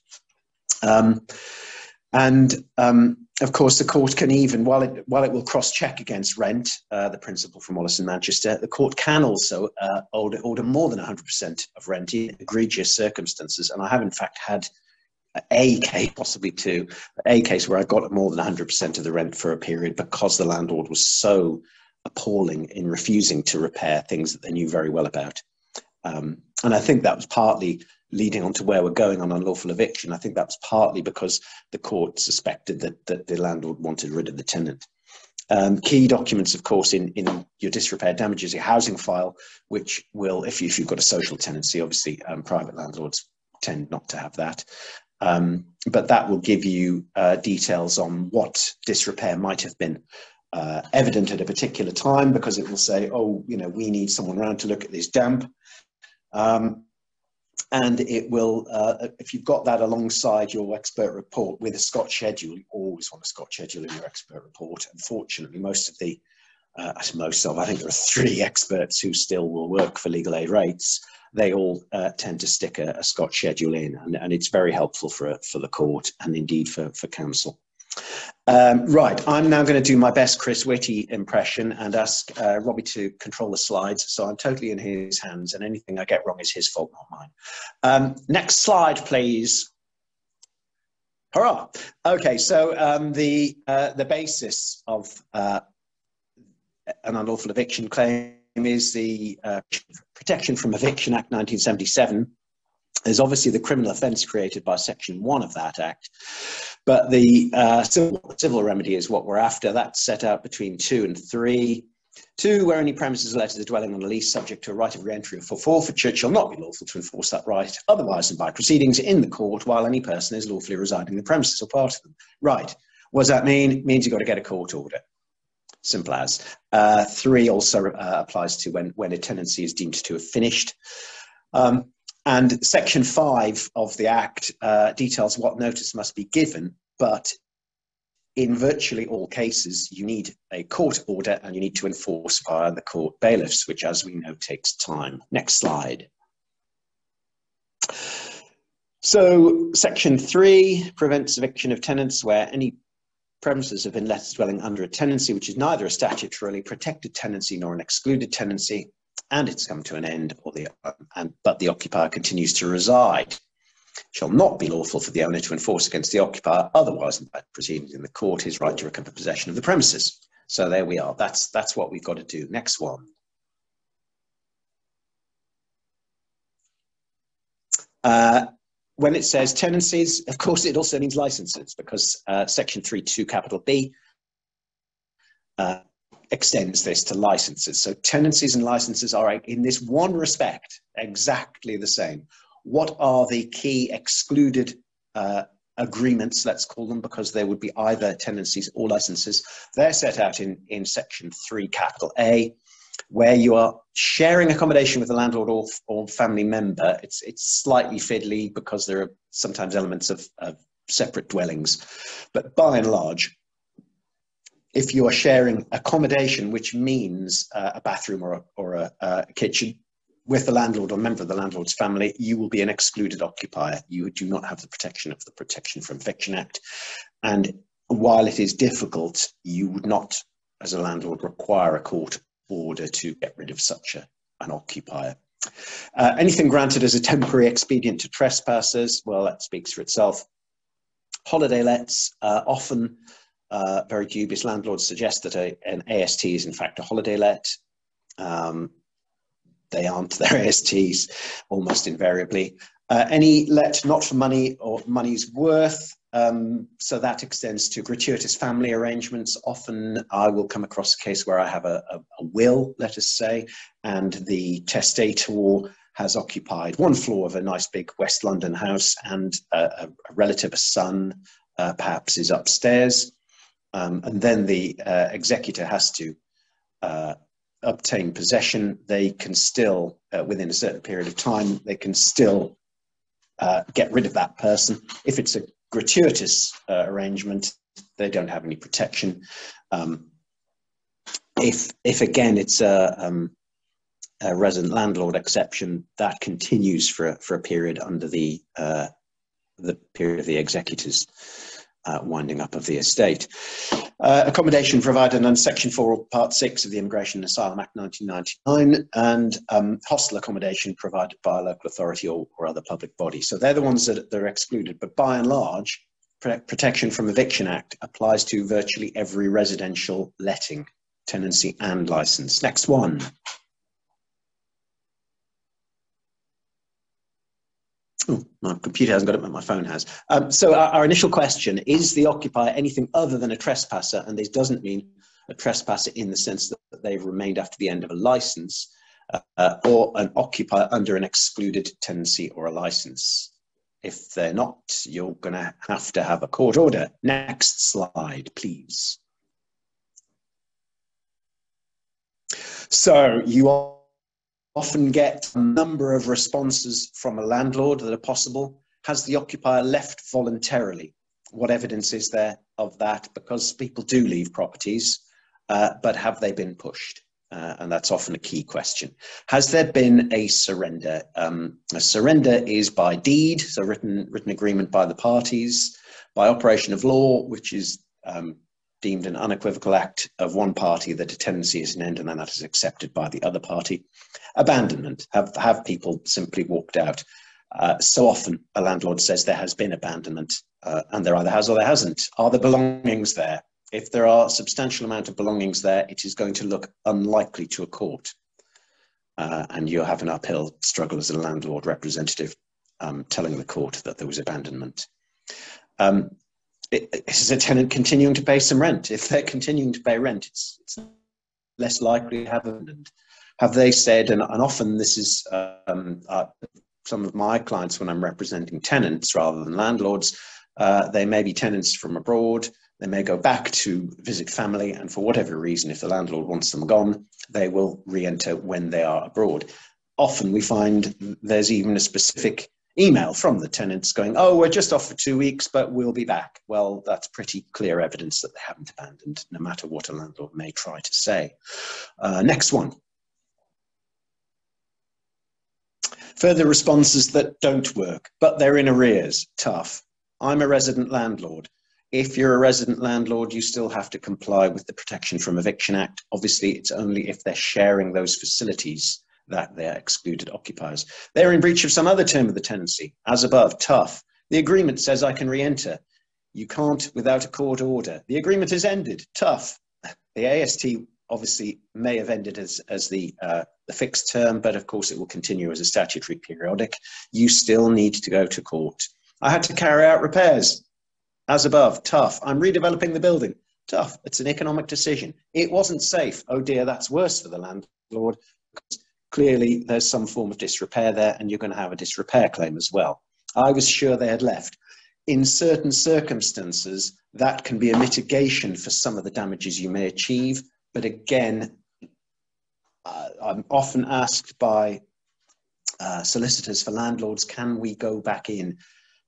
Of course, the court can even, while it will cross-check against rent, the principle from Wallace and Manchester, the court can also order more than 100% of rent in egregious circumstances. And I have, in fact, had a case, possibly two, a case where I got more than 100% of the rent for a period because the landlord was so appalling in refusing to repair things that they knew very well about. And I think that was partly leading on to where we're going on unlawful eviction. I think that was partly because the court suspected that the landlord wanted rid of the tenant. Key documents, of course, in your disrepair damages, your housing file, which will, if you've got a social tenancy, obviously private landlords tend not to have that. But that will give you details on what disrepair might have been evident at a particular time, because it will say, oh, you know, we need someone around to look at this damp. And it will, if you've got that alongside your expert report with a Scotch schedule, you always want a Scotch schedule in your expert report. Unfortunately, I think there are three experts who still will work for legal aid rates. They all tend to stick a Scotch schedule in, and it's very helpful for the court and indeed for counsel. Right, I'm now going to do my best Chris Whitty impression and ask Robbie to control the slides, so I'm totally in his hands, and anything I get wrong is his fault, not mine. Next slide, please. Hurrah! Okay, so the basis of an unlawful eviction claim is the Protection from Eviction Act 1977. There's obviously the criminal offence created by Section 1 of that Act, but the civil remedy is what we're after. That's set out between 2 and 3. 2, where any premises or letters of dwelling on a lease subject to a right of re-entry for forfeiture shall not be lawful to enforce that right, otherwise than by proceedings in the court while any person is lawfully residing in the premises or part of them. Right, what does that mean? It means you've got to get a court order. Simple as. 3 also applies to when a tenancy is deemed to have finished. And Section 5 of the Act details what notice must be given, but in virtually all cases, you need a court order and you need to enforce via the court bailiffs, which, as we know, takes time. Next slide. So Section 3 prevents eviction of tenants where any premises have been let dwelling under a tenancy which is neither a statutorily protected tenancy nor an excluded tenancy, and it's come to an end, but the occupier continues to reside. It shall not be lawful for the owner to enforce against the occupier, otherwise than by proceedings in the court, his right to recover possession of the premises. So there we are. That's what we've got to do. Next one. When it says tenancies, of course, it also means licenses, because Section 3(2) capital B extends this to licenses. So tenancies and licenses are, in this one respect, exactly the same. What are the key excluded agreements, let's call them, because there would be either tenancies or licenses? They're set out in Section 3 capital A, where you are sharing accommodation with the landlord or family member, it's slightly fiddly because there are sometimes elements of separate dwellings. But by and large, if you are sharing accommodation, which means a bathroom or a kitchen, with the landlord or member of the landlord's family, you will be an excluded occupier. You do not have the protection of the Protection from Eviction Act. And while it is difficult, you would not, as a landlord, require a court order to get rid of such an occupier. Anything granted as a temporary expedient to trespassers, well, that speaks for itself. Holiday lets, often very dubious landlords suggest that an AST is in fact a holiday let. They aren't their ASTs almost invariably. Any let not for money or money's worth, so that extends to gratuitous family arrangements. Often I will come across a case where I have a will, let us say, and the testator has occupied one floor of a nice big West London house, and a relative, a son, perhaps, is upstairs, and then the executor has to obtain possession. They can still, within a certain period of time, they can still get rid of that person. If it's a gratuitous arrangement, they don't have any protection. If again it's a resident landlord exception, that continues for a period under the period of the executor's winding up of the estate. Accommodation provided under Section 4 or Part 6 of the Immigration and Asylum Act 1999, and hostel accommodation provided by a local authority or other public body. So they're the ones that are excluded, but by and large, Protection from Eviction Act applies to virtually every residential letting, tenancy and licence. Next one. Oh, my computer hasn't got it, but my phone has. So our initial question, is the occupier anything other than a trespasser? And this doesn't mean a trespasser in the sense that they've remained after the end of a licence, or an occupier under an excluded tenancy or a licence. If they're not, you're going to have a court order. Next slide, please. So you are often get a number of responses from a landlord that are possible. Has the occupier left voluntarily? What evidence is there of that? Because people do leave properties, but have they been pushed? And that's often a key question. Has there been a surrender? A surrender is by deed, so written agreement by the parties, by operation of law, which is deemed an unequivocal act of one party that a tenancy is an end, and then that is accepted by the other party. Abandonment, have people simply walked out? So often a landlord says there has been abandonment, and there either has or there hasn't. Are the belongings there? If there are a substantial amount of belongings there, it is going to look unlikely to a court, and you'll have an uphill struggle as a landlord representative telling the court that there was abandonment. Is a tenant continuing to pay some rent? If they're continuing to pay rent, it's less likely to have abandoned. Have they said, and often this is some of my clients when I'm representing tenants rather than landlords, they may be tenants from abroad, they may go back to visit family, and for whatever reason, if the landlord wants them gone, they will re-enter when they are abroad. Often we find there's even a specific email from the tenants going, oh, we're just off for 2 weeks, but we'll be back. Well, that's pretty clear evidence that they haven't abandoned, no matter what a landlord may try to say. Next one. Further responses that don't work, but they're in arrears. Tough. I'm a resident landlord. If you're a resident landlord, you still have to comply with the Protection from Eviction Act. Obviously, it's only if they're sharing those facilities that they're excluded occupiers. They're in breach of some other term of the tenancy, as above, tough. The agreement says I can re-enter. You can't without a court order. The agreement has ended, tough. The AST obviously may have ended as the fixed term, but of course it will continue as a statutory periodic. You still need to go to court. I had to carry out repairs, as above, tough. I'm redeveloping the building, tough. It's an economic decision. It wasn't safe. Oh dear, that's worse for the landlord. Clearly, there's some form of disrepair there, and you're going to have a disrepair claim as well. I was sure they had left. In certain circumstances, that can be a mitigation for some of the damages you may achieve. But again, I'm often asked by solicitors for landlords, can we go back in?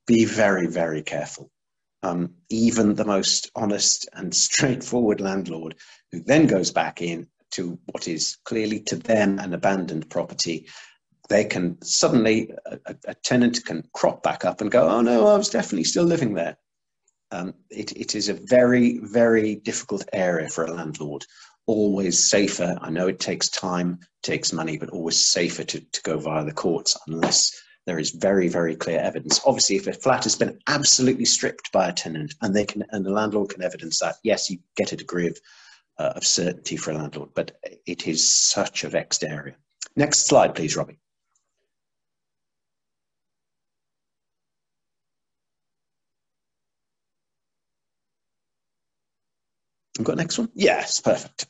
Be very, very careful. Even the most honest and straightforward landlord who then goes back in to what is clearly to them an abandoned property, they can suddenly, a tenant can crop back up and go, oh no, I was definitely still living there. It is a very, very difficult area for a landlord. Always safer, I know it takes time, takes money, but always safer to go via the courts unless there is very, very clear evidence. Obviously, if a flat has been absolutely stripped by a tenant and they can, and the landlord can evidence that, yes, you get a degree of certainty for a landlord, but it is such a vexed area. Next slide, please, Robbie. I've got next one. Yes, perfect.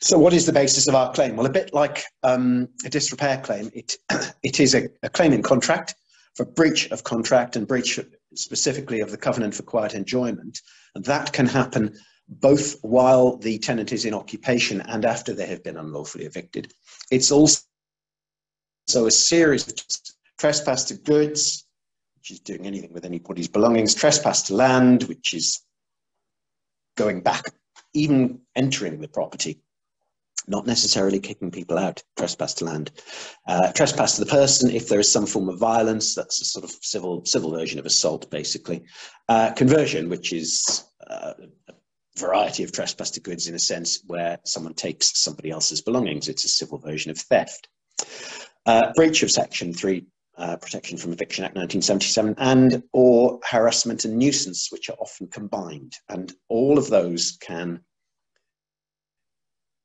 So what is the basis of our claim? Well, a bit like a disrepair claim, it is a claim in contract for breach of contract and breach specifically of the covenant for quiet enjoyment. And that can happen both while the tenant is in occupation and after they have been unlawfully evicted. It's also a series of trespass to goods, which is doing anything with anybody's belongings, trespass to land, which is going back, even entering the property, not necessarily kicking people out, trespass to land, trespass to the person if there is some form of violence. That's a sort of civil version of assault, basically. Conversion, which is a variety of trespass to goods in a sense where someone takes somebody else's belongings. It's a civil version of theft. Breach of Section 3, Protection from Eviction Act 1977, and or harassment and nuisance, which are often combined, and all of those can,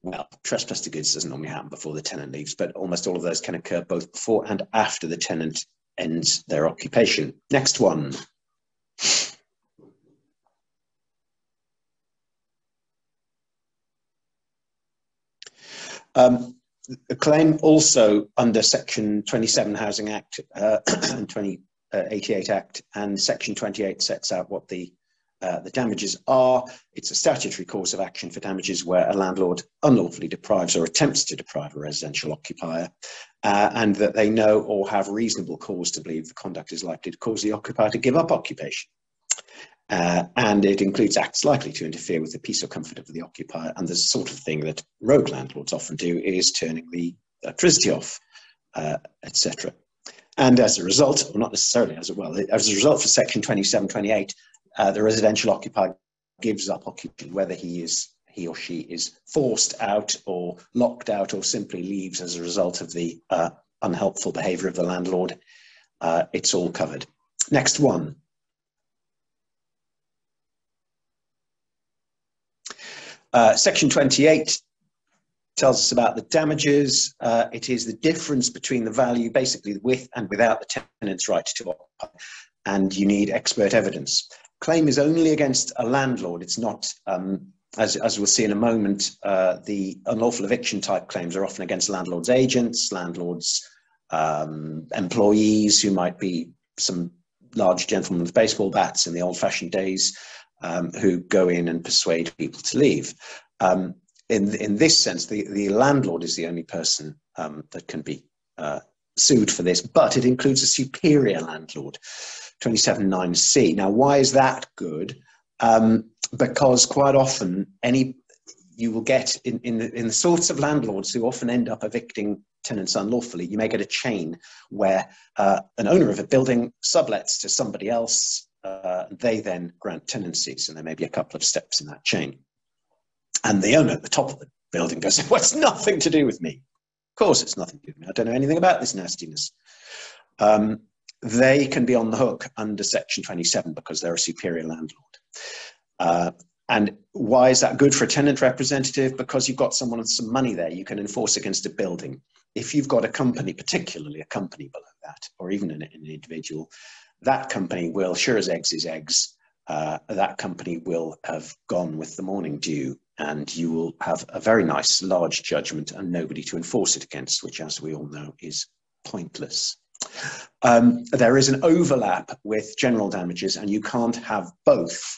well, trespass to goods doesn't normally happen before the tenant leaves, but almost all of those can occur both before and after the tenant ends their occupation. Next one. A claim also under Section 27 Housing Act and 1988 Act, and Section 28 sets out what the damages are. It's a statutory cause of action for damages where a landlord unlawfully deprives or attempts to deprive a residential occupier, and that they know or have reasonable cause to believe the conduct is likely to cause the occupier to give up occupation. And it includes acts likely to interfere with the peace or comfort of the occupier, and the sort of thing that rogue landlords often do is turning the electricity off, etc. And as a result, or not necessarily as a result for Section 2728, the residential occupier gives up occupation, whether he or she is forced out or locked out or simply leaves as a result of the unhelpful behaviour of the landlord. It's all covered. Next one. Section 28 tells us about the damages. It is the difference between the value, basically with and without the tenant's right to occupy, and you need expert evidence. Claim is only against a landlord. It's not, as we'll see in a moment, the unlawful eviction type claims are often against landlord's agents, landlord's employees, who might be some large gentlemen with baseball bats in the old-fashioned days, who go in and persuade people to leave. In this sense, the landlord is the only person that can be sued for this, but it includes a superior landlord, 27.9c. Now, why is that good? Because quite often, you will get, in the sorts of landlords who often end up evicting tenants unlawfully, you may get a chain where an owner of a building sublets to somebody else. They then grant tenancies, and there may be a couple of steps in that chain. And the owner at the top of the building goes, well, it's nothing to do with me. Of course it's nothing to do with me. I don't know anything about this nastiness. They can be on the hook under Section 27 because they're a superior landlord. And why is that good for a tenant representative? Because you've got someone with some money there you can enforce against a building. If you've got a company, particularly a company below that, or even an individual, that company will, sure as eggs is eggs, that company will have gone with the morning dew, and you will have a very nice large judgment and nobody to enforce it against, which, as we all know, is pointless. There is an overlap with general damages, and you can't have both.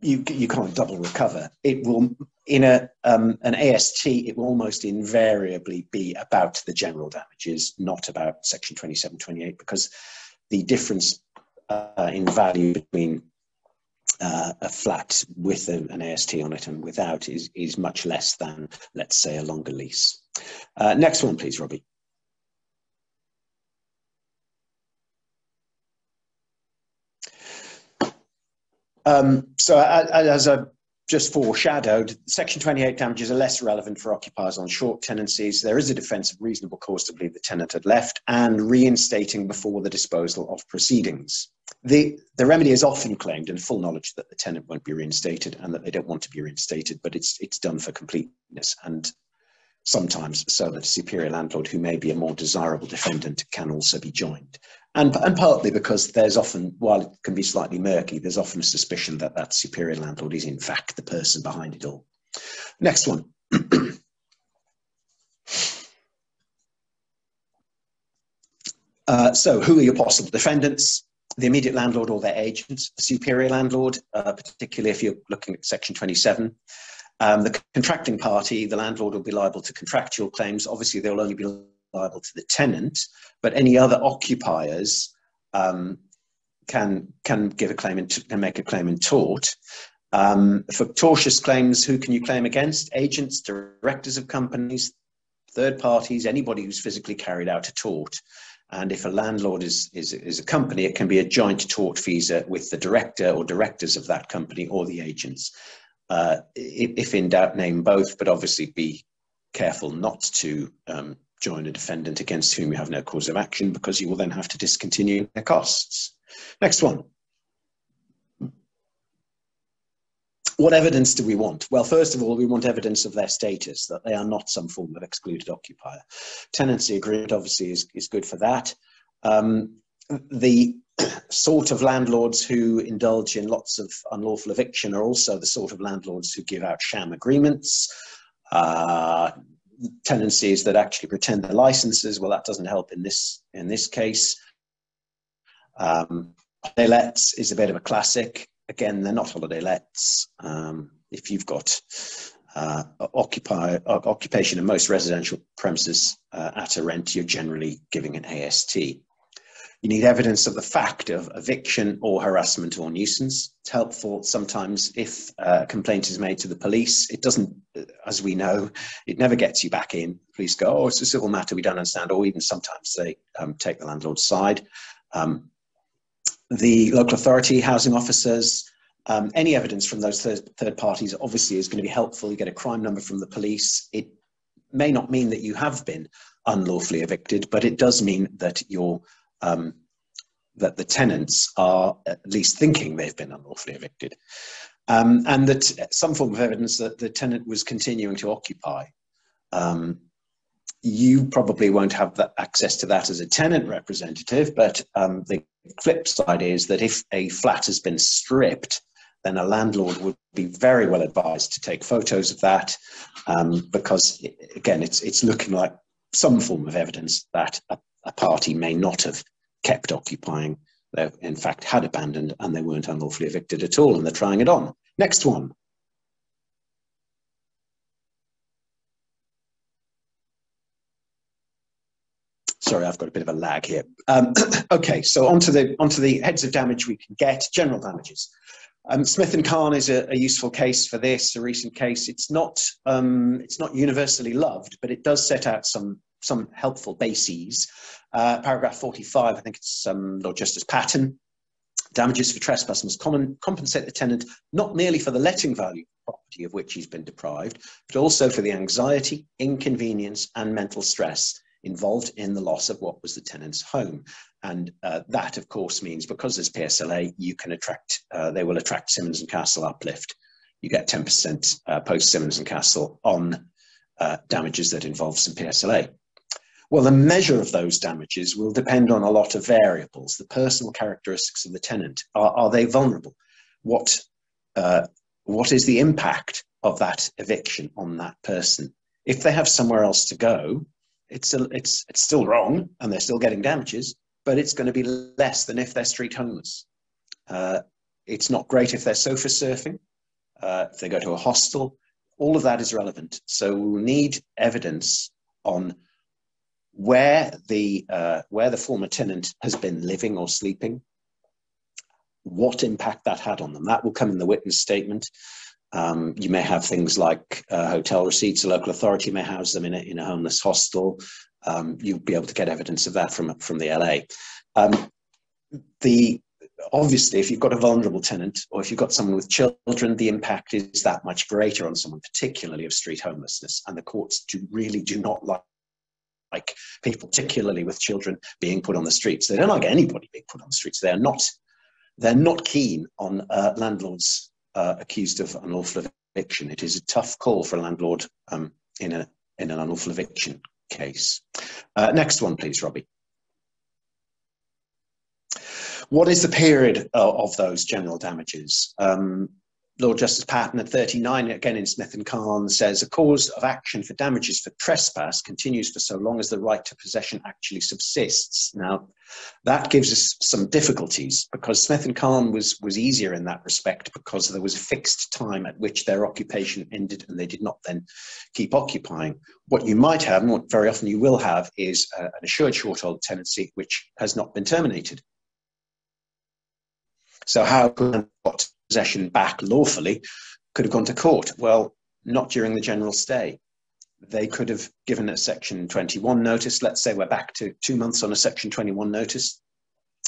you can't double recover. It will, in an AST, it will almost invariably be about the general damages, not about Section 27, 28, because the difference in value between a flat with an AST on it and without is much less than, let's say, a longer lease. Next one, please, Robbie. So as I've just foreshadowed, Section 28 damages are less relevant for occupiers on short tenancies. There is a defence of reasonable cause to believe the tenant had left and reinstating before the disposal of proceedings. The remedy is often claimed in full knowledge that the tenant won't be reinstated and that they don't want to be reinstated, but it's done for completeness, and sometimes so that a superior landlord who may be a more desirable defendant can also be joined. And partly because there's often, while it can be slightly murky, there's often a suspicion that that superior landlord is in fact the person behind it all. Next one. So who are your possible defendants? The immediate landlord or their agent, the superior landlord, particularly if you're looking at Section 27. The contracting party, the landlord, will be liable to contractual claims. Obviously, they'll only be liable to the tenant, but any other occupiers can give a claim and can make a claim in tort. For tortious claims, who can you claim against? Agents, directors of companies, third parties, anybody who's physically carried out a tort. And if a landlord is a company, it can be a joint tort feasor with the director or directors of that company or the agents. If in doubt, name both, but obviously be careful not to join a defendant against whom you have no cause of action, because you will then have to discontinue their costs. Next one. What evidence do we want? Well, first of all, we want evidence of their status, that they are not some form of excluded occupier. Tenancy agreement obviously is good for that. The sort of landlords who indulge in lots of unlawful eviction are also the sort of landlords who give out sham agreements, tenancies that actually pretend they're licenses. Well, that doesn't help in this case. Holiday lets is a bit of a classic. Again, they're not holiday lets. If you've got occupation in most residential premises at a rent, you're generally giving an AST. You need evidence of the fact of eviction or harassment or nuisance. It's helpful sometimes if a complaint is made to the police. It doesn't, as we know, it never gets you back in. Police go, oh, it's a civil matter, we don't understand, or even sometimes they take the landlord's side. The local authority, housing officers, any evidence from those third parties obviously is going to be helpful. You get a crime number from the police. It may not mean that you have been unlawfully evicted, but it does mean that you're that the tenants are at least thinking they've been unlawfully evicted, and that some form of evidence that the tenant was continuing to occupy. You probably won't have that access to that as a tenant representative, but the flip side is that if a flat has been stripped, then a landlord would be very well advised to take photos of that, because, again, it's looking like some form of evidence that a party may not have kept occupying. They in fact had abandoned and they weren't unlawfully evicted at all, and they're trying it on. Next one. Sorry, I've got a bit of a lag here. Okay, so onto the heads of damage we can get, general damages. Smith and Carn is a useful case for this, a recent case. It's not universally loved, but it does set out some helpful bases. Paragraph 45, I think it's Lord Justice Patton. Damages for trespass must compensate the tenant not merely for the letting value of the property of which he's been deprived, but also for the anxiety, inconvenience, and mental stress involved in the loss of what was the tenant's home. And that, of course, means because there's PSLA, you can attract, they will attract Simmons and Castle uplift. You get 10% post Simmons and Castle on damages that involve some PSLA. Well, the measure of those damages will depend on a lot of variables. The personal characteristics of the tenant. Are they vulnerable? What is the impact of that eviction on that person? If they have somewhere else to go, it's still wrong and they're still getting damages, but it's going to be less than if they're street homeless. It's not great if they're sofa surfing, if they go to a hostel. All of that is relevant. So we'll need evidence on where the former tenant has been living or sleeping, what impact that had on them. That will come in the witness statement. You may have things like hotel receipts. A local authority may house them in a homeless hostel. You'll be able to get evidence of that from the LA. Obviously, if you've got a vulnerable tenant or if you've got someone with children, the impact is that much greater on someone, particularly of street homelessness. And the courts really do not like people, particularly with children, being put on the streets. They don't like anybody being put on the streets. They're not keen on landlords accused of unlawful eviction. It is a tough call for a landlord in an unlawful eviction case. Next one, please, Robbie. What is the period of those general damages? Lord Justice Patton at 39, again in Smith and Carn, says a cause of action for damages for trespass continues for so long as the right to possession actually subsists. Now, that gives us some difficulties because Smith and Carn was easier in that respect because there was a fixed time at which their occupation ended and they did not then keep occupying. What you might have, and what very often you will have, is an assured short-hold tenancy which has not been terminated. So how could have got possession back lawfully could have gone to court? Well, not during the general stay. They could have given a Section 21 notice. Let's say we're back to 2 months on a Section 21 notice.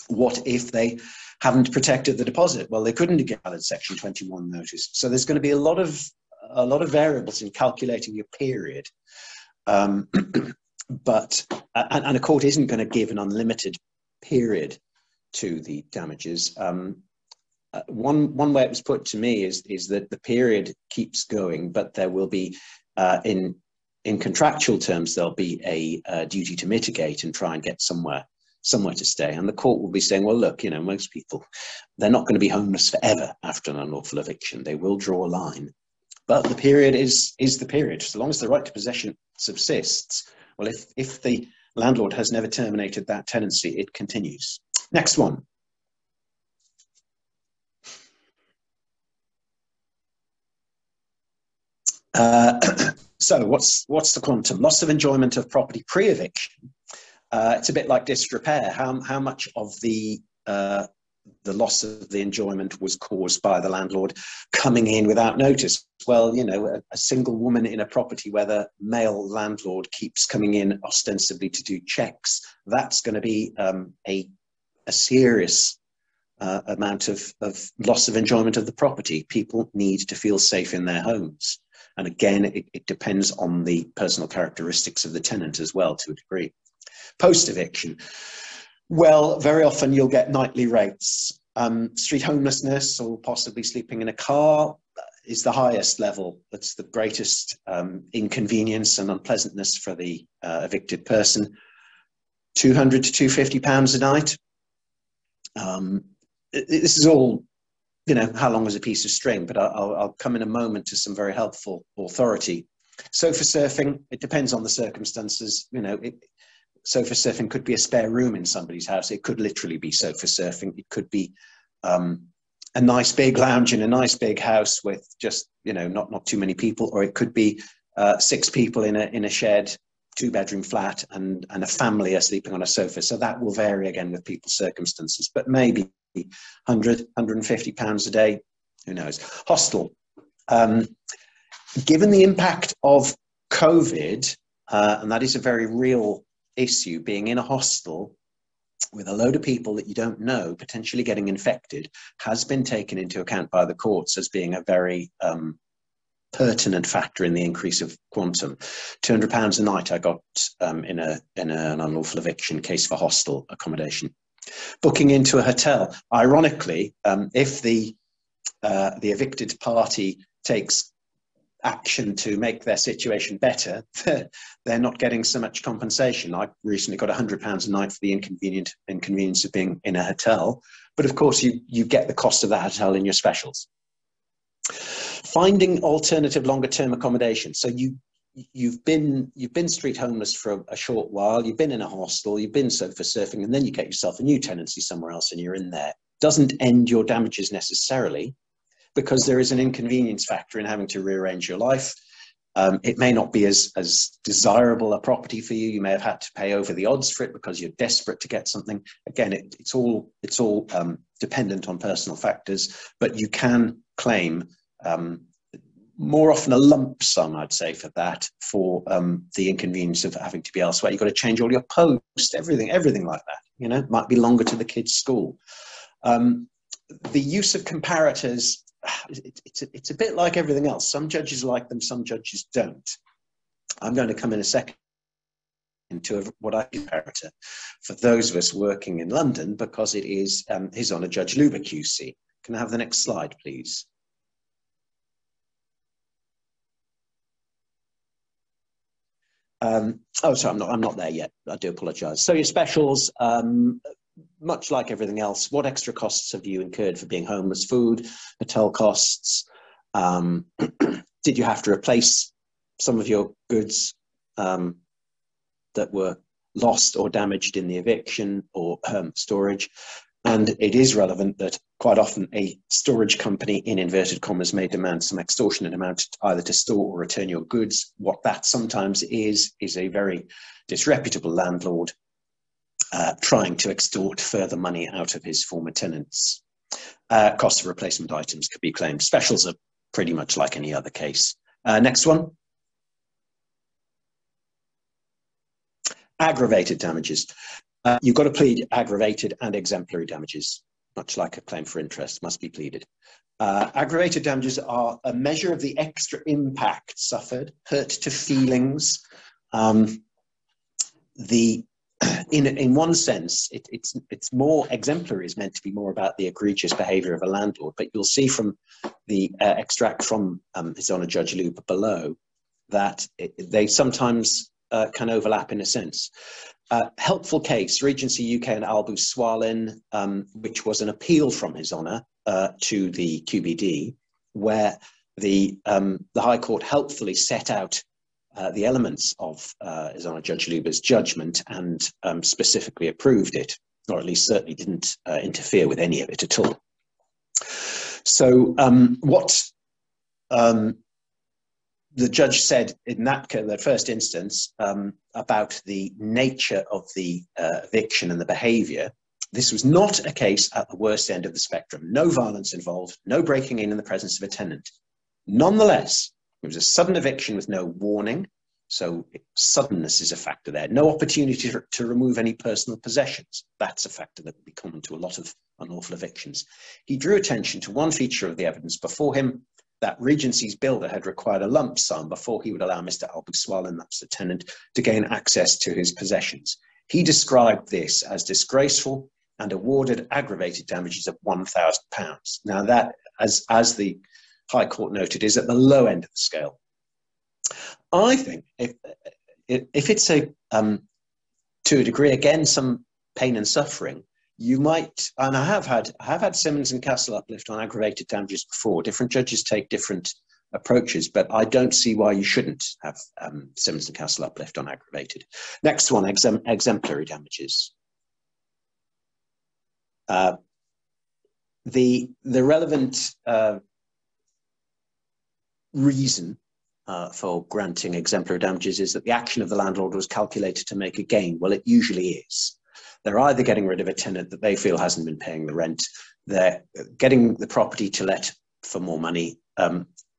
What if they haven't protected the deposit? Well, they couldn't have given a Section 21 notice. So there's going to be a lot of variables in calculating your period. And a court isn't going to give an unlimited period to the damages. One way it was put to me is that the period keeps going, but there will be, in contractual terms, there'll be a duty to mitigate and try and get somewhere to stay. And the court will be saying, well, look, you know, most people, they're not going to be homeless forever after an unlawful eviction. They will draw a line. But the period is the period. So long as the right to possession subsists, well, if the landlord has never terminated that tenancy, it continues. Next one. So what's the quantum? Loss of enjoyment of property pre-eviction. It's a bit like disrepair. How much of the loss of the enjoyment was caused by the landlord coming in without notice? Well, you know, a single woman in a property where the male landlord keeps coming in ostensibly to do checks, that's going to be a serious amount of loss of enjoyment of the property. People need to feel safe in their homes. And again, it depends on the personal characteristics of the tenant as well, to a degree. Post-eviction. Well, very often you'll get nightly rates. Street homelessness or possibly sleeping in a car is the highest level. That's the greatest inconvenience and unpleasantness for the evicted person. £200 to £250 a night. This is all, you know, how long is a piece of string, but I'll come in a moment to some very helpful authority. Sofa surfing, it depends on the circumstances. You know, sofa surfing could be a spare room in somebody's house. It could literally be sofa surfing. It could be a nice big lounge in a nice big house with just, you know, not too many people, or it could be 6 people in a shared two-bedroom flat and a family are sleeping on a sofa. So that will vary again with people's circumstances, but maybe £100, £150 a day, who knows. Hostel. Given the impact of COVID, and that is a very real issue, being in a hostel with a load of people that you don't know, potentially getting infected, has been taken into account by the courts as being a very pertinent factor in the increase of quantum. £200 a night I got in an unlawful eviction case for hostel accommodation. Booking into a hotel. Ironically, if the evicted party takes action to make their situation better, they're not getting so much compensation. I recently got £100 a night for the inconvenience of being in a hotel, but of course you get the cost of that hotel in your specials. Finding alternative longer-term accommodation. So you've been street homeless for a short while, you've been in a hostel, you've been sofa surfing, and then you get yourself a new tenancy somewhere else and you're in there. doesn't end your damages necessarily, because there is an inconvenience factor in having to rearrange your life. It may not be as desirable a property for you. You may have had to pay over the odds for it because you're desperate to get something. Again, it's all dependent on personal factors, but you can claim more often a lump sum, I'd say, for that, for the inconvenience of having to be elsewhere. You've got to change all your posts, everything like that. You know, might be longer to the kids' school. The use of comparators, it's a bit like everything else. Some judges like them, some judges don't. I'm going to come in a second into what I comparator for those of us working in London, because it is His Honour Judge Luba QC. Can I have the next slide, please? Oh, sorry, I'm not there yet. I do apologise. So your specials, much like everything else, what extra costs have you incurred for being homeless? Food, hotel costs, did you have to replace some of your goods that were lost or damaged in the eviction or storage? And it is relevant that quite often a storage company, in inverted commas, may demand some extortionate amount either to store or return your goods. What that sometimes is a very disreputable landlord trying to extort further money out of his former tenants. Cost of replacement items could be claimed. Specials are pretty much like any other case. Next one. Aggravated damages. You've got to plead aggravated and exemplary damages, much like a claim for interest, must be pleaded. Aggravated damages are a measure of the extra impact suffered, hurt to feelings. In one sense, it's more exemplary, is meant to be more about the egregious behaviour of a landlord, but you'll see from the extract from His Honour Judge Luba below that they sometimes can overlap in a sense. Helpful case, Regency UK and Albu-Swalem, which was an appeal from His Honour to the QBD, where the High Court helpfully set out the elements of His Honour Judge Luba's judgment and specifically approved it, or at least certainly didn't interfere with any of it at all. So what the judge said in that first instance about the nature of the eviction and the behaviour, this was not a case at the worst end of the spectrum. No violence involved, no breaking in the presence of a tenant. Nonetheless, it was a sudden eviction with no warning, so suddenness is a factor there. No opportunity to remove any personal possessions. That's a factor that would be common to a lot of unlawful evictions. He drew attention to one feature of the evidence before him, that Regency's builder had required a lump sum before he would allow Mr. Albu-Swalem, that's the tenant, to gain access to his possessions. He described this as disgraceful and awarded aggravated damages of £1,000. Now that, as the High Court noted, is at the low end of the scale. I think if it's a, to a degree, again, some pain and suffering, you might, and I have had Simmons and Castle uplift on aggravated damages before. Different judges take different approaches, but I don't see why you shouldn't have Simmons and Castle uplift on aggravated. Next one, exemplary damages. The relevant reason for granting exemplary damages is that the action of the landlord was calculated to make a gain. Well, it usually is. They're either getting rid of a tenant that they feel hasn't been paying the rent, they're getting the property to let for more money,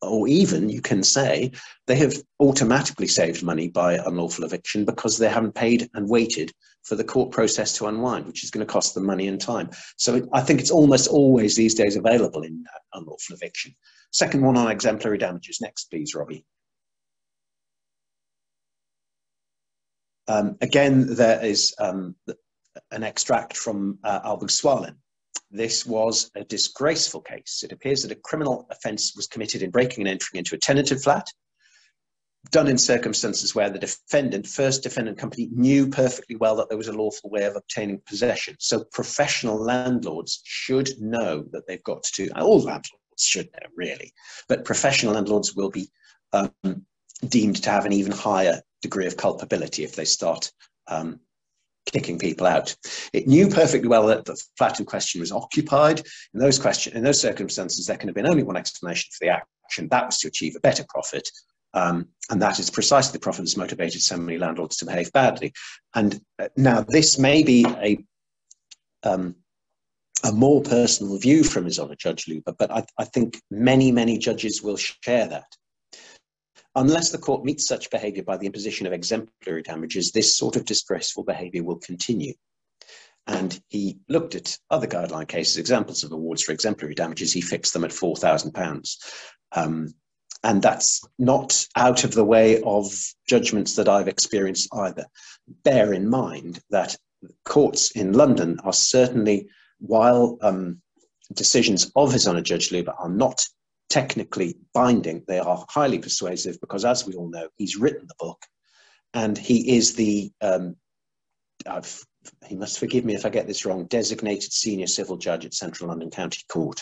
or even you can say they have automatically saved money by unlawful eviction because they haven't paid and waited for the court process to unwind, which is going to cost them money and time. So I think it's almost always these days available in unlawful eviction. Second one on exemplary damages. Next, please, Robbie. Again, there is an extract from Albu-Swalem. This was a disgraceful case. It appears that a criminal offence was committed in breaking and entering into a tenanted flat, done in circumstances where the defendant, first defendant company, knew perfectly well that there was a lawful way of obtaining possession. So professional landlords should know that they've got to, all landlords should know really, but professional landlords will be deemed to have an even higher degree of culpability if they start kicking people out. It knew perfectly well that the flat in question was occupied. In those circumstances, there can have been only one explanation for the action. That was to achieve a better profit. And that is precisely the profit that's motivated so many landlords to behave badly. And now this may be a more personal view from His Honour Judge Luber, but I think many, many judges will share that. Unless the court meets such behaviour by the imposition of exemplary damages, this sort of disgraceful behaviour will continue. And he looked at other guideline cases, examples of awards for exemplary damages. He fixed them at £4,000. And that's not out of the way of judgments that I've experienced either. Bear in mind that courts in London are certainly, while decisions of His Honour Judge Luber are not technically binding, they are highly persuasive, because as we all know, he's written the book, and he is the, he must forgive me if I get this wrong, designated senior civil judge at Central London County Court.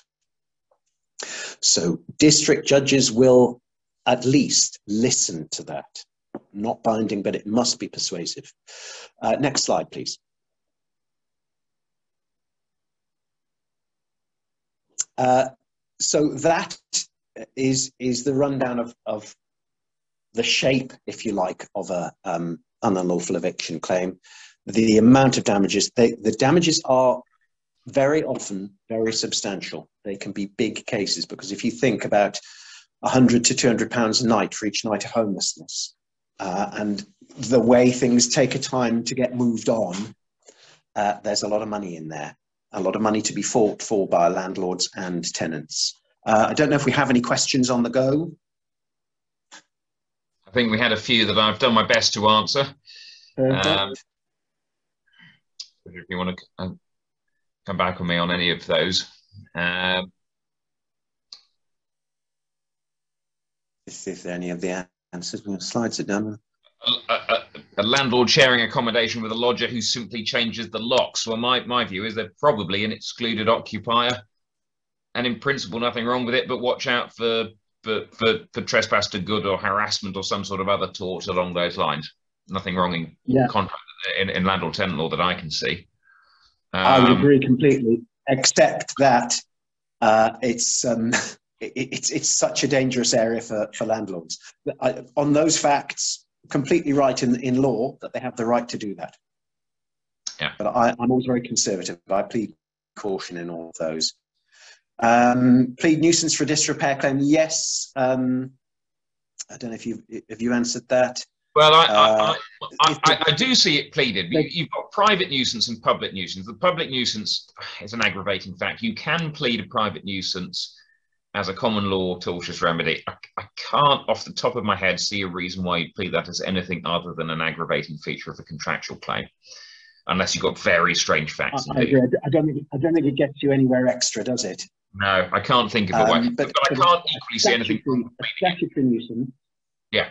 So district judges will at least listen to that. Not binding, but it must be persuasive. Next slide, please. So that is the rundown of the shape, if you like, of an unlawful eviction claim. The amount of damages, the damages are very often very substantial. They can be big cases, because if you think about £100 to £200 a night for each night of homelessness, and the way things take a time to get moved on, there's a lot of money in there. A lot of money to be fought for by landlords and tenants. I don't know if we have any questions on the go. I think we had a few that I've done my best to answer. If you want to come back on me on any of those. If any of the answers, we'll slide it down. A landlord sharing accommodation with a lodger who simply changes the locks. Well, my view is they're probably an excluded occupier, and in principle nothing wrong with it, but watch out for trespass to good or harassment or some sort of other tort along those lines. Nothing wrong in contract in landlord tenant law that I can see. I would agree completely, except that it's such a dangerous area for landlords. On those facts, completely right in law that they have the right to do that. Yeah. But I'm always very conservative. I plead caution in all of those. Plead nuisance for a disrepair claim. Yes. I don't know if you answered that. Well, I do see it pleaded. You've got private nuisance and public nuisance. The public nuisance is an aggravating fact. You can plead a private nuisance as a common law tortious remedy. I can't, off the top of my head, see a reason why you'd plead that as anything other than an aggravating feature of a contractual claim, unless you've got very strange facts. I don't think it gets you anywhere extra, does it? No, I can't think of a way. But I can't equally see anything. Statutory nuisance. Yeah.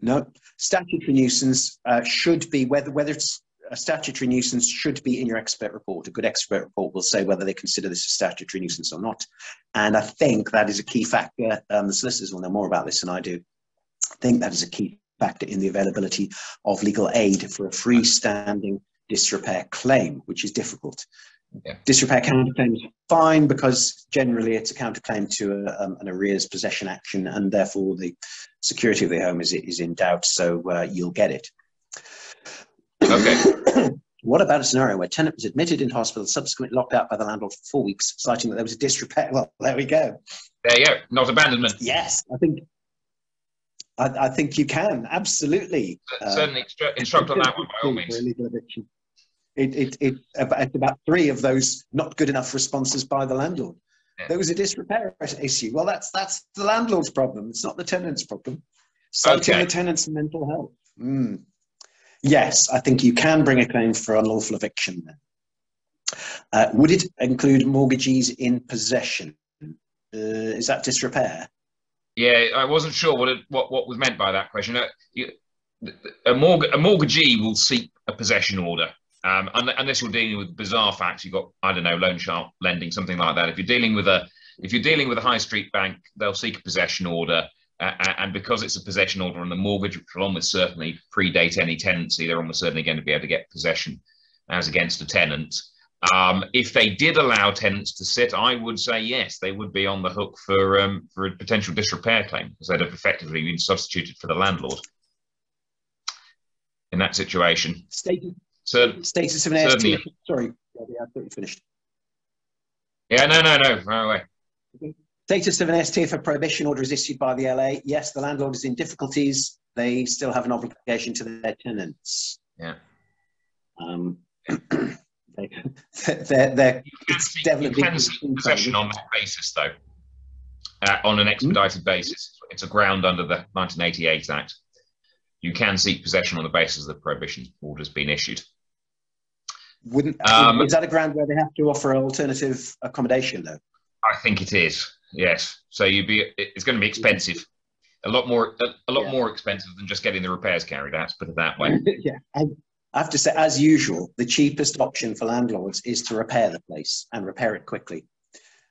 No, statutory nuisance should be whether it's a statutory nuisance should be in your expert report. A good expert report will say whether they consider this a statutory nuisance or not. And I think that is a key factor. The solicitors will know more about this than I do. I think that is a key factor in the availability of legal aid for a freestanding disrepair claim, which is difficult. Yeah. Disrepair counterclaim is fine, because generally it's a counterclaim to an arrears possession action, and therefore the security of the home is in doubt, so you'll get it. Okay. What about a scenario where tenant was admitted in hospital, subsequently locked out by the landlord for 4 weeks, citing that there was a disrepair? Well, there we go. There you go. Not abandonment. Yes, I think you can absolutely certainly instruct on that one by all means. It's about 3 of those not good enough responses by the landlord. Yeah. There was a disrepair issue. Well, that's the landlord's problem. It's not the tenant's problem. Citing the tenant's mental health. Mm. Yes, I think you can bring a claim for unlawful eviction. Would it include mortgagees in possession? Is that disrepair? Yeah, I wasn't sure what was meant by that question. A mortgagee will seek a possession order, unless you're dealing with bizarre facts. You've got, I don't know, loan shark lending, something like that. If you're dealing with a high street bank, they'll seek a possession order. And because it's a possession order on the mortgage, which will almost certainly predate any tenancy, they're almost certainly going to be able to get possession as against a tenant. If they did allow tenants to sit, I would say yes, they would be on the hook for a potential disrepair claim, because they'd have effectively been substituted for the landlord in that situation. Status of an STO. Sorry, I thought you finished. Yeah, no, far away. Okay. Status of an STO if a prohibition order is issued by the LA. Yes, the landlord is in difficulties. They still have an obligation to their tenants. Yeah. You can seek possession on that basis, though, on an expedited basis. It's a ground under the 1988 Act. You can seek possession on the basis that the prohibition order has been issued. Is that a ground where they have to offer alternative accommodation, though? I think it is. Yes. So it's going to be expensive, a lot more expensive than just getting the repairs carried out. Put it that way. Yeah. I have to say, as usual, the cheapest option for landlords is to repair the place and repair it quickly.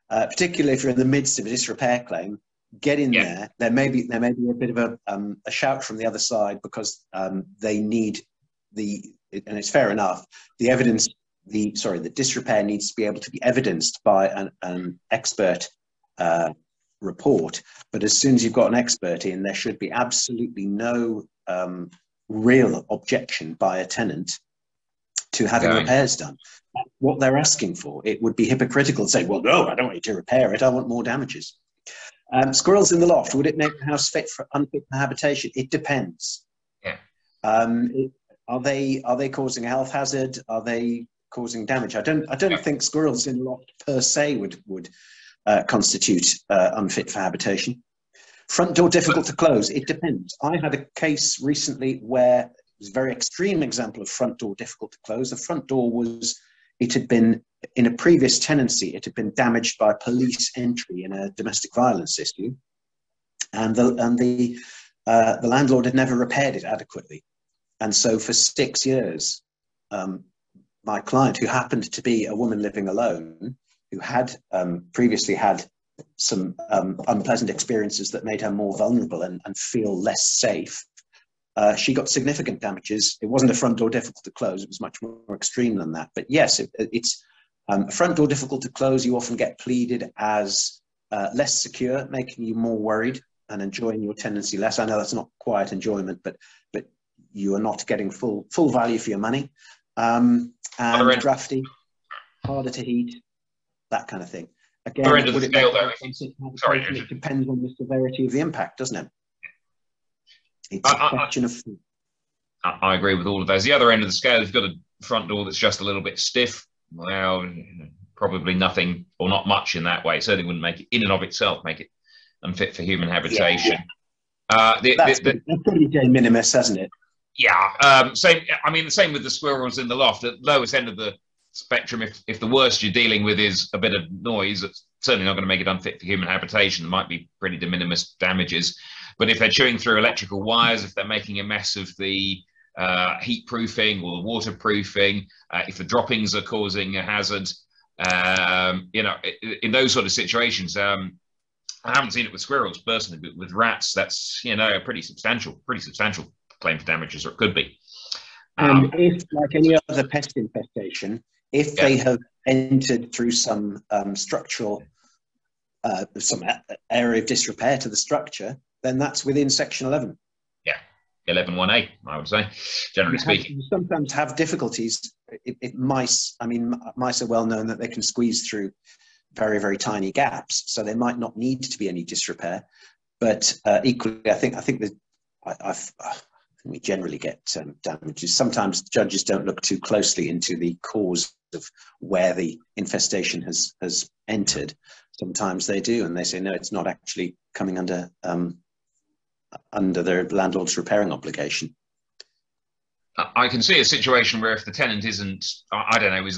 Particularly if you're in the midst of a disrepair claim, get in there. There may be a bit of a shout from the other side, because they need and it's fair enough. The evidence. The disrepair needs to be able to be evidenced by an expert report. But as soon as you've got an expert in, there should be absolutely no real objection by a tenant to having repairs done. That's what they're asking for. It would be hypocritical to say, well, no, I don't want you to repair it. I want more damages. Squirrels in the loft. Would it make the house unfit for habitation? It depends. Yeah. Are they causing a health hazard? Are they causing damage? I don't think squirrels in the loft per se would constitute unfit for habitation. Front door difficult to close. It depends. I had a case recently where it was a very extreme example of front door difficult to close. The front door had been in a previous tenancy. It had been damaged by police entry in a domestic violence issue, and the landlord had never repaired it adequately. And so for 6 years, my client, who happened to be a woman living alone, who had previously had some unpleasant experiences that made her more vulnerable and feel less safe, she got significant damages. It wasn't a front door difficult to close. It was much more extreme than that. But yes, it's a front door difficult to close. You often get pleaded as less secure, making you more worried and enjoying your tenancy less. I know that's not quiet enjoyment, but you are not getting full value for your money, and drafty, harder to heat, that kind of thing. Again, it depends on the severity of the impact, doesn't it? It's a question of. I agree with all of those. The other end of the scale, if you've got a front door that's just a little bit stiff, well, probably nothing or not much in that way. It certainly wouldn't make it in and of itself make it unfit for human habitation. Yeah. That's pretty de minimis, hasn't it? Yeah, same. I mean, the same with the squirrels in the loft. At the lowest end of the spectrum, if the worst you're dealing with is a bit of noise, it's certainly not going to make it unfit for human habitation. There might be pretty de minimis damages. But if they're chewing through electrical wires, if they're making a mess of the heat proofing or the waterproofing, if the droppings are causing a hazard, in those sort of situations, I haven't seen it with squirrels personally, but with rats, that's a pretty substantial claim for damages, or it could be. And if, like any other pest infestation, if they have entered through some structural, some area of disrepair to the structure, then that's within Section 11. Yeah, 11(1)(a), I would say, generally speaking. You sometimes have difficulties. Mice are well known that they can squeeze through very, very tiny gaps, so there might not need to be any disrepair. But equally, we generally get damages. Sometimes judges don't look too closely into the cause of where the infestation has entered. Sometimes they do, and they say no, it's not actually coming under their landlord's repairing obligation. I can see a situation where if the tenant is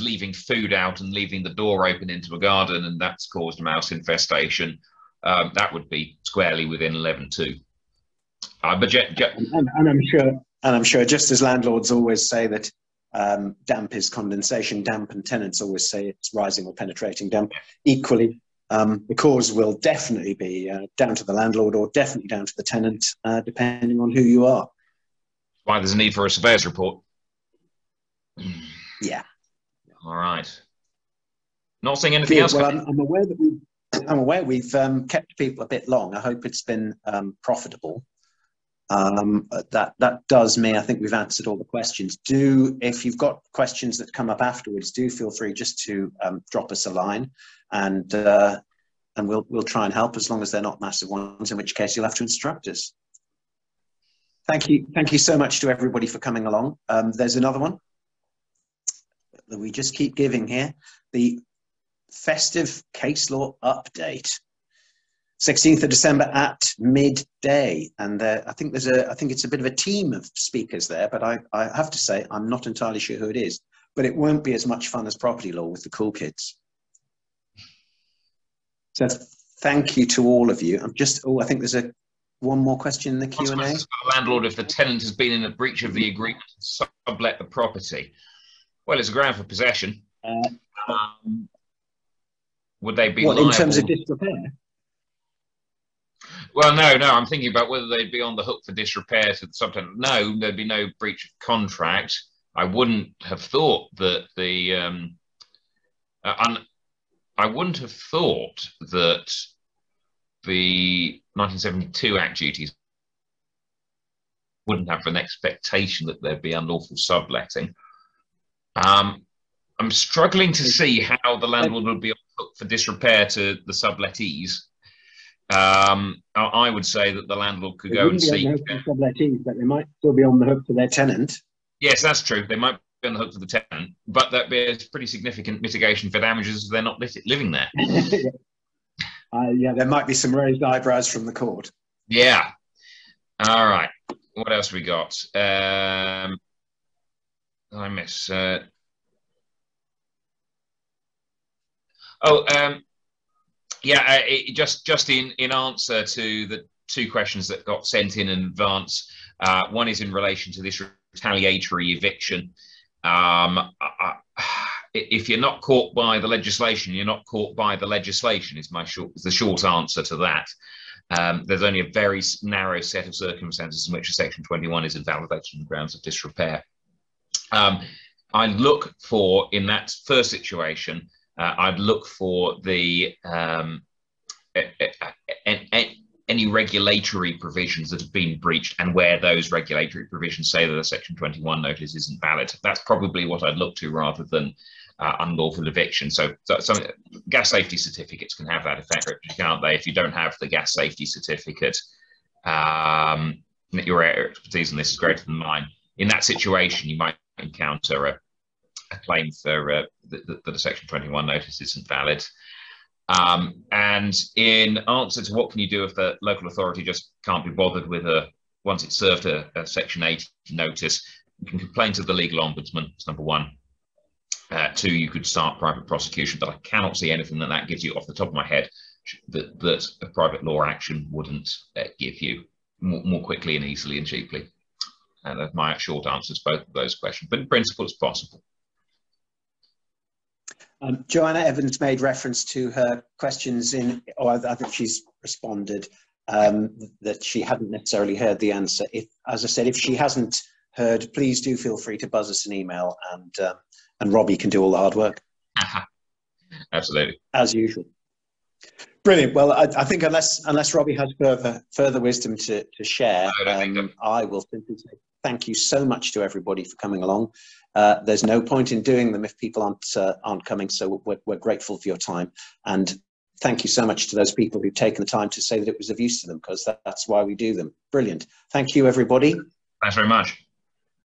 leaving food out and leaving the door open into a garden, and that's caused a mouse infestation, that would be squarely within 11(2). I'm sure, just as landlords always say that damp is condensation damp, and tenants always say it's rising or penetrating damp. Equally, The cause will definitely be down to the landlord or definitely down to the tenant, depending on who you are. That's why there's a need for a surveyor's report. Yeah. All right. Not saying anything else. Well, I'm aware that we've kept people a bit long. I hope it's been profitable. That does mean I think we've answered all the questions. If you've got questions that come up afterwards, do feel free just to drop us a line, and we'll try and help, as long as they're not massive ones, in which case you'll have to instruct us. Thank you so much to everybody for coming along. There's another one that we just keep giving here, the festive case law update, 16th of December at midday, and I think it's a bit of a team of speakers there, but I have to say I'm not entirely sure who it is, but it won't be as much fun as property law with the cool kids. So thank you to all of you. I think there's one more question in the Q&A. The landlord, if the tenant has been in a breach of the agreement and sublet the property, well, it's a ground for possession. Would they be liable? In terms of disrepair? Well, no, I'm thinking about whether they'd be on the hook for disrepair to the subtenant. No, there'd be no breach of contract. I wouldn't have thought that the 1972 Act duties wouldn't have an expectation that there'd be unlawful subletting. I'm struggling to see how the landlord would be on the hook for disrepair to the sublettees. I would say that the landlord could go and seek. Sublettees, but they might still be on the hook for their tenant. Yes, that's true. They might be on the hook for the tenant, but that'd be a pretty significant mitigation for damages if they're not living there. Yeah, there might be some raised eyebrows from the court. Yeah. All right. What else we got? I miss. Yeah, just in answer to the two questions that got sent in advance, one is in relation to this retaliatory eviction. If you're not caught by the legislation, you're not caught by the legislation is the short answer to that. There's only a very narrow set of circumstances in which Section 21 is invalidated on grounds of disrepair. I look for, in that first situation, I'd look for the any regulatory provisions that have been breached, and where those regulatory provisions say that a Section 21 notice isn't valid. That's probably what I'd look to, rather than unlawful eviction. So some gas safety certificates can have that effect, can't they? If you don't have the gas safety certificate, your expertise in this is greater than mine. In that situation, you might encounter a claim for that a Section 21 notice isn't valid. And in answer to what can you do if the local authority just can't be bothered with once it's served a Section 8 notice, you can complain to the legal ombudsman, number one. Two, you could start private prosecution, but I cannot see anything that gives you off the top of my head that a private law action wouldn't give you more quickly and easily and cheaply. And that's my short answer to both of those questions, but in principle it's possible. Joanna Evans made reference to her questions I think she's responded, that she hadn't necessarily heard the answer. As I said, if she hasn't heard, please do feel free to buzz us an email, and Robbie can do all the hard work. Absolutely. As usual. Brilliant. Well, I think unless Robbie has further wisdom to share, I will simply say thank you so much to everybody for coming along. There's no point in doing them if people aren't coming, so we're grateful for your time, and thank you so much to those people who've taken the time to say that it was of use to them, because that's why we do them. Brilliant. Thank you, everybody. Thanks very much.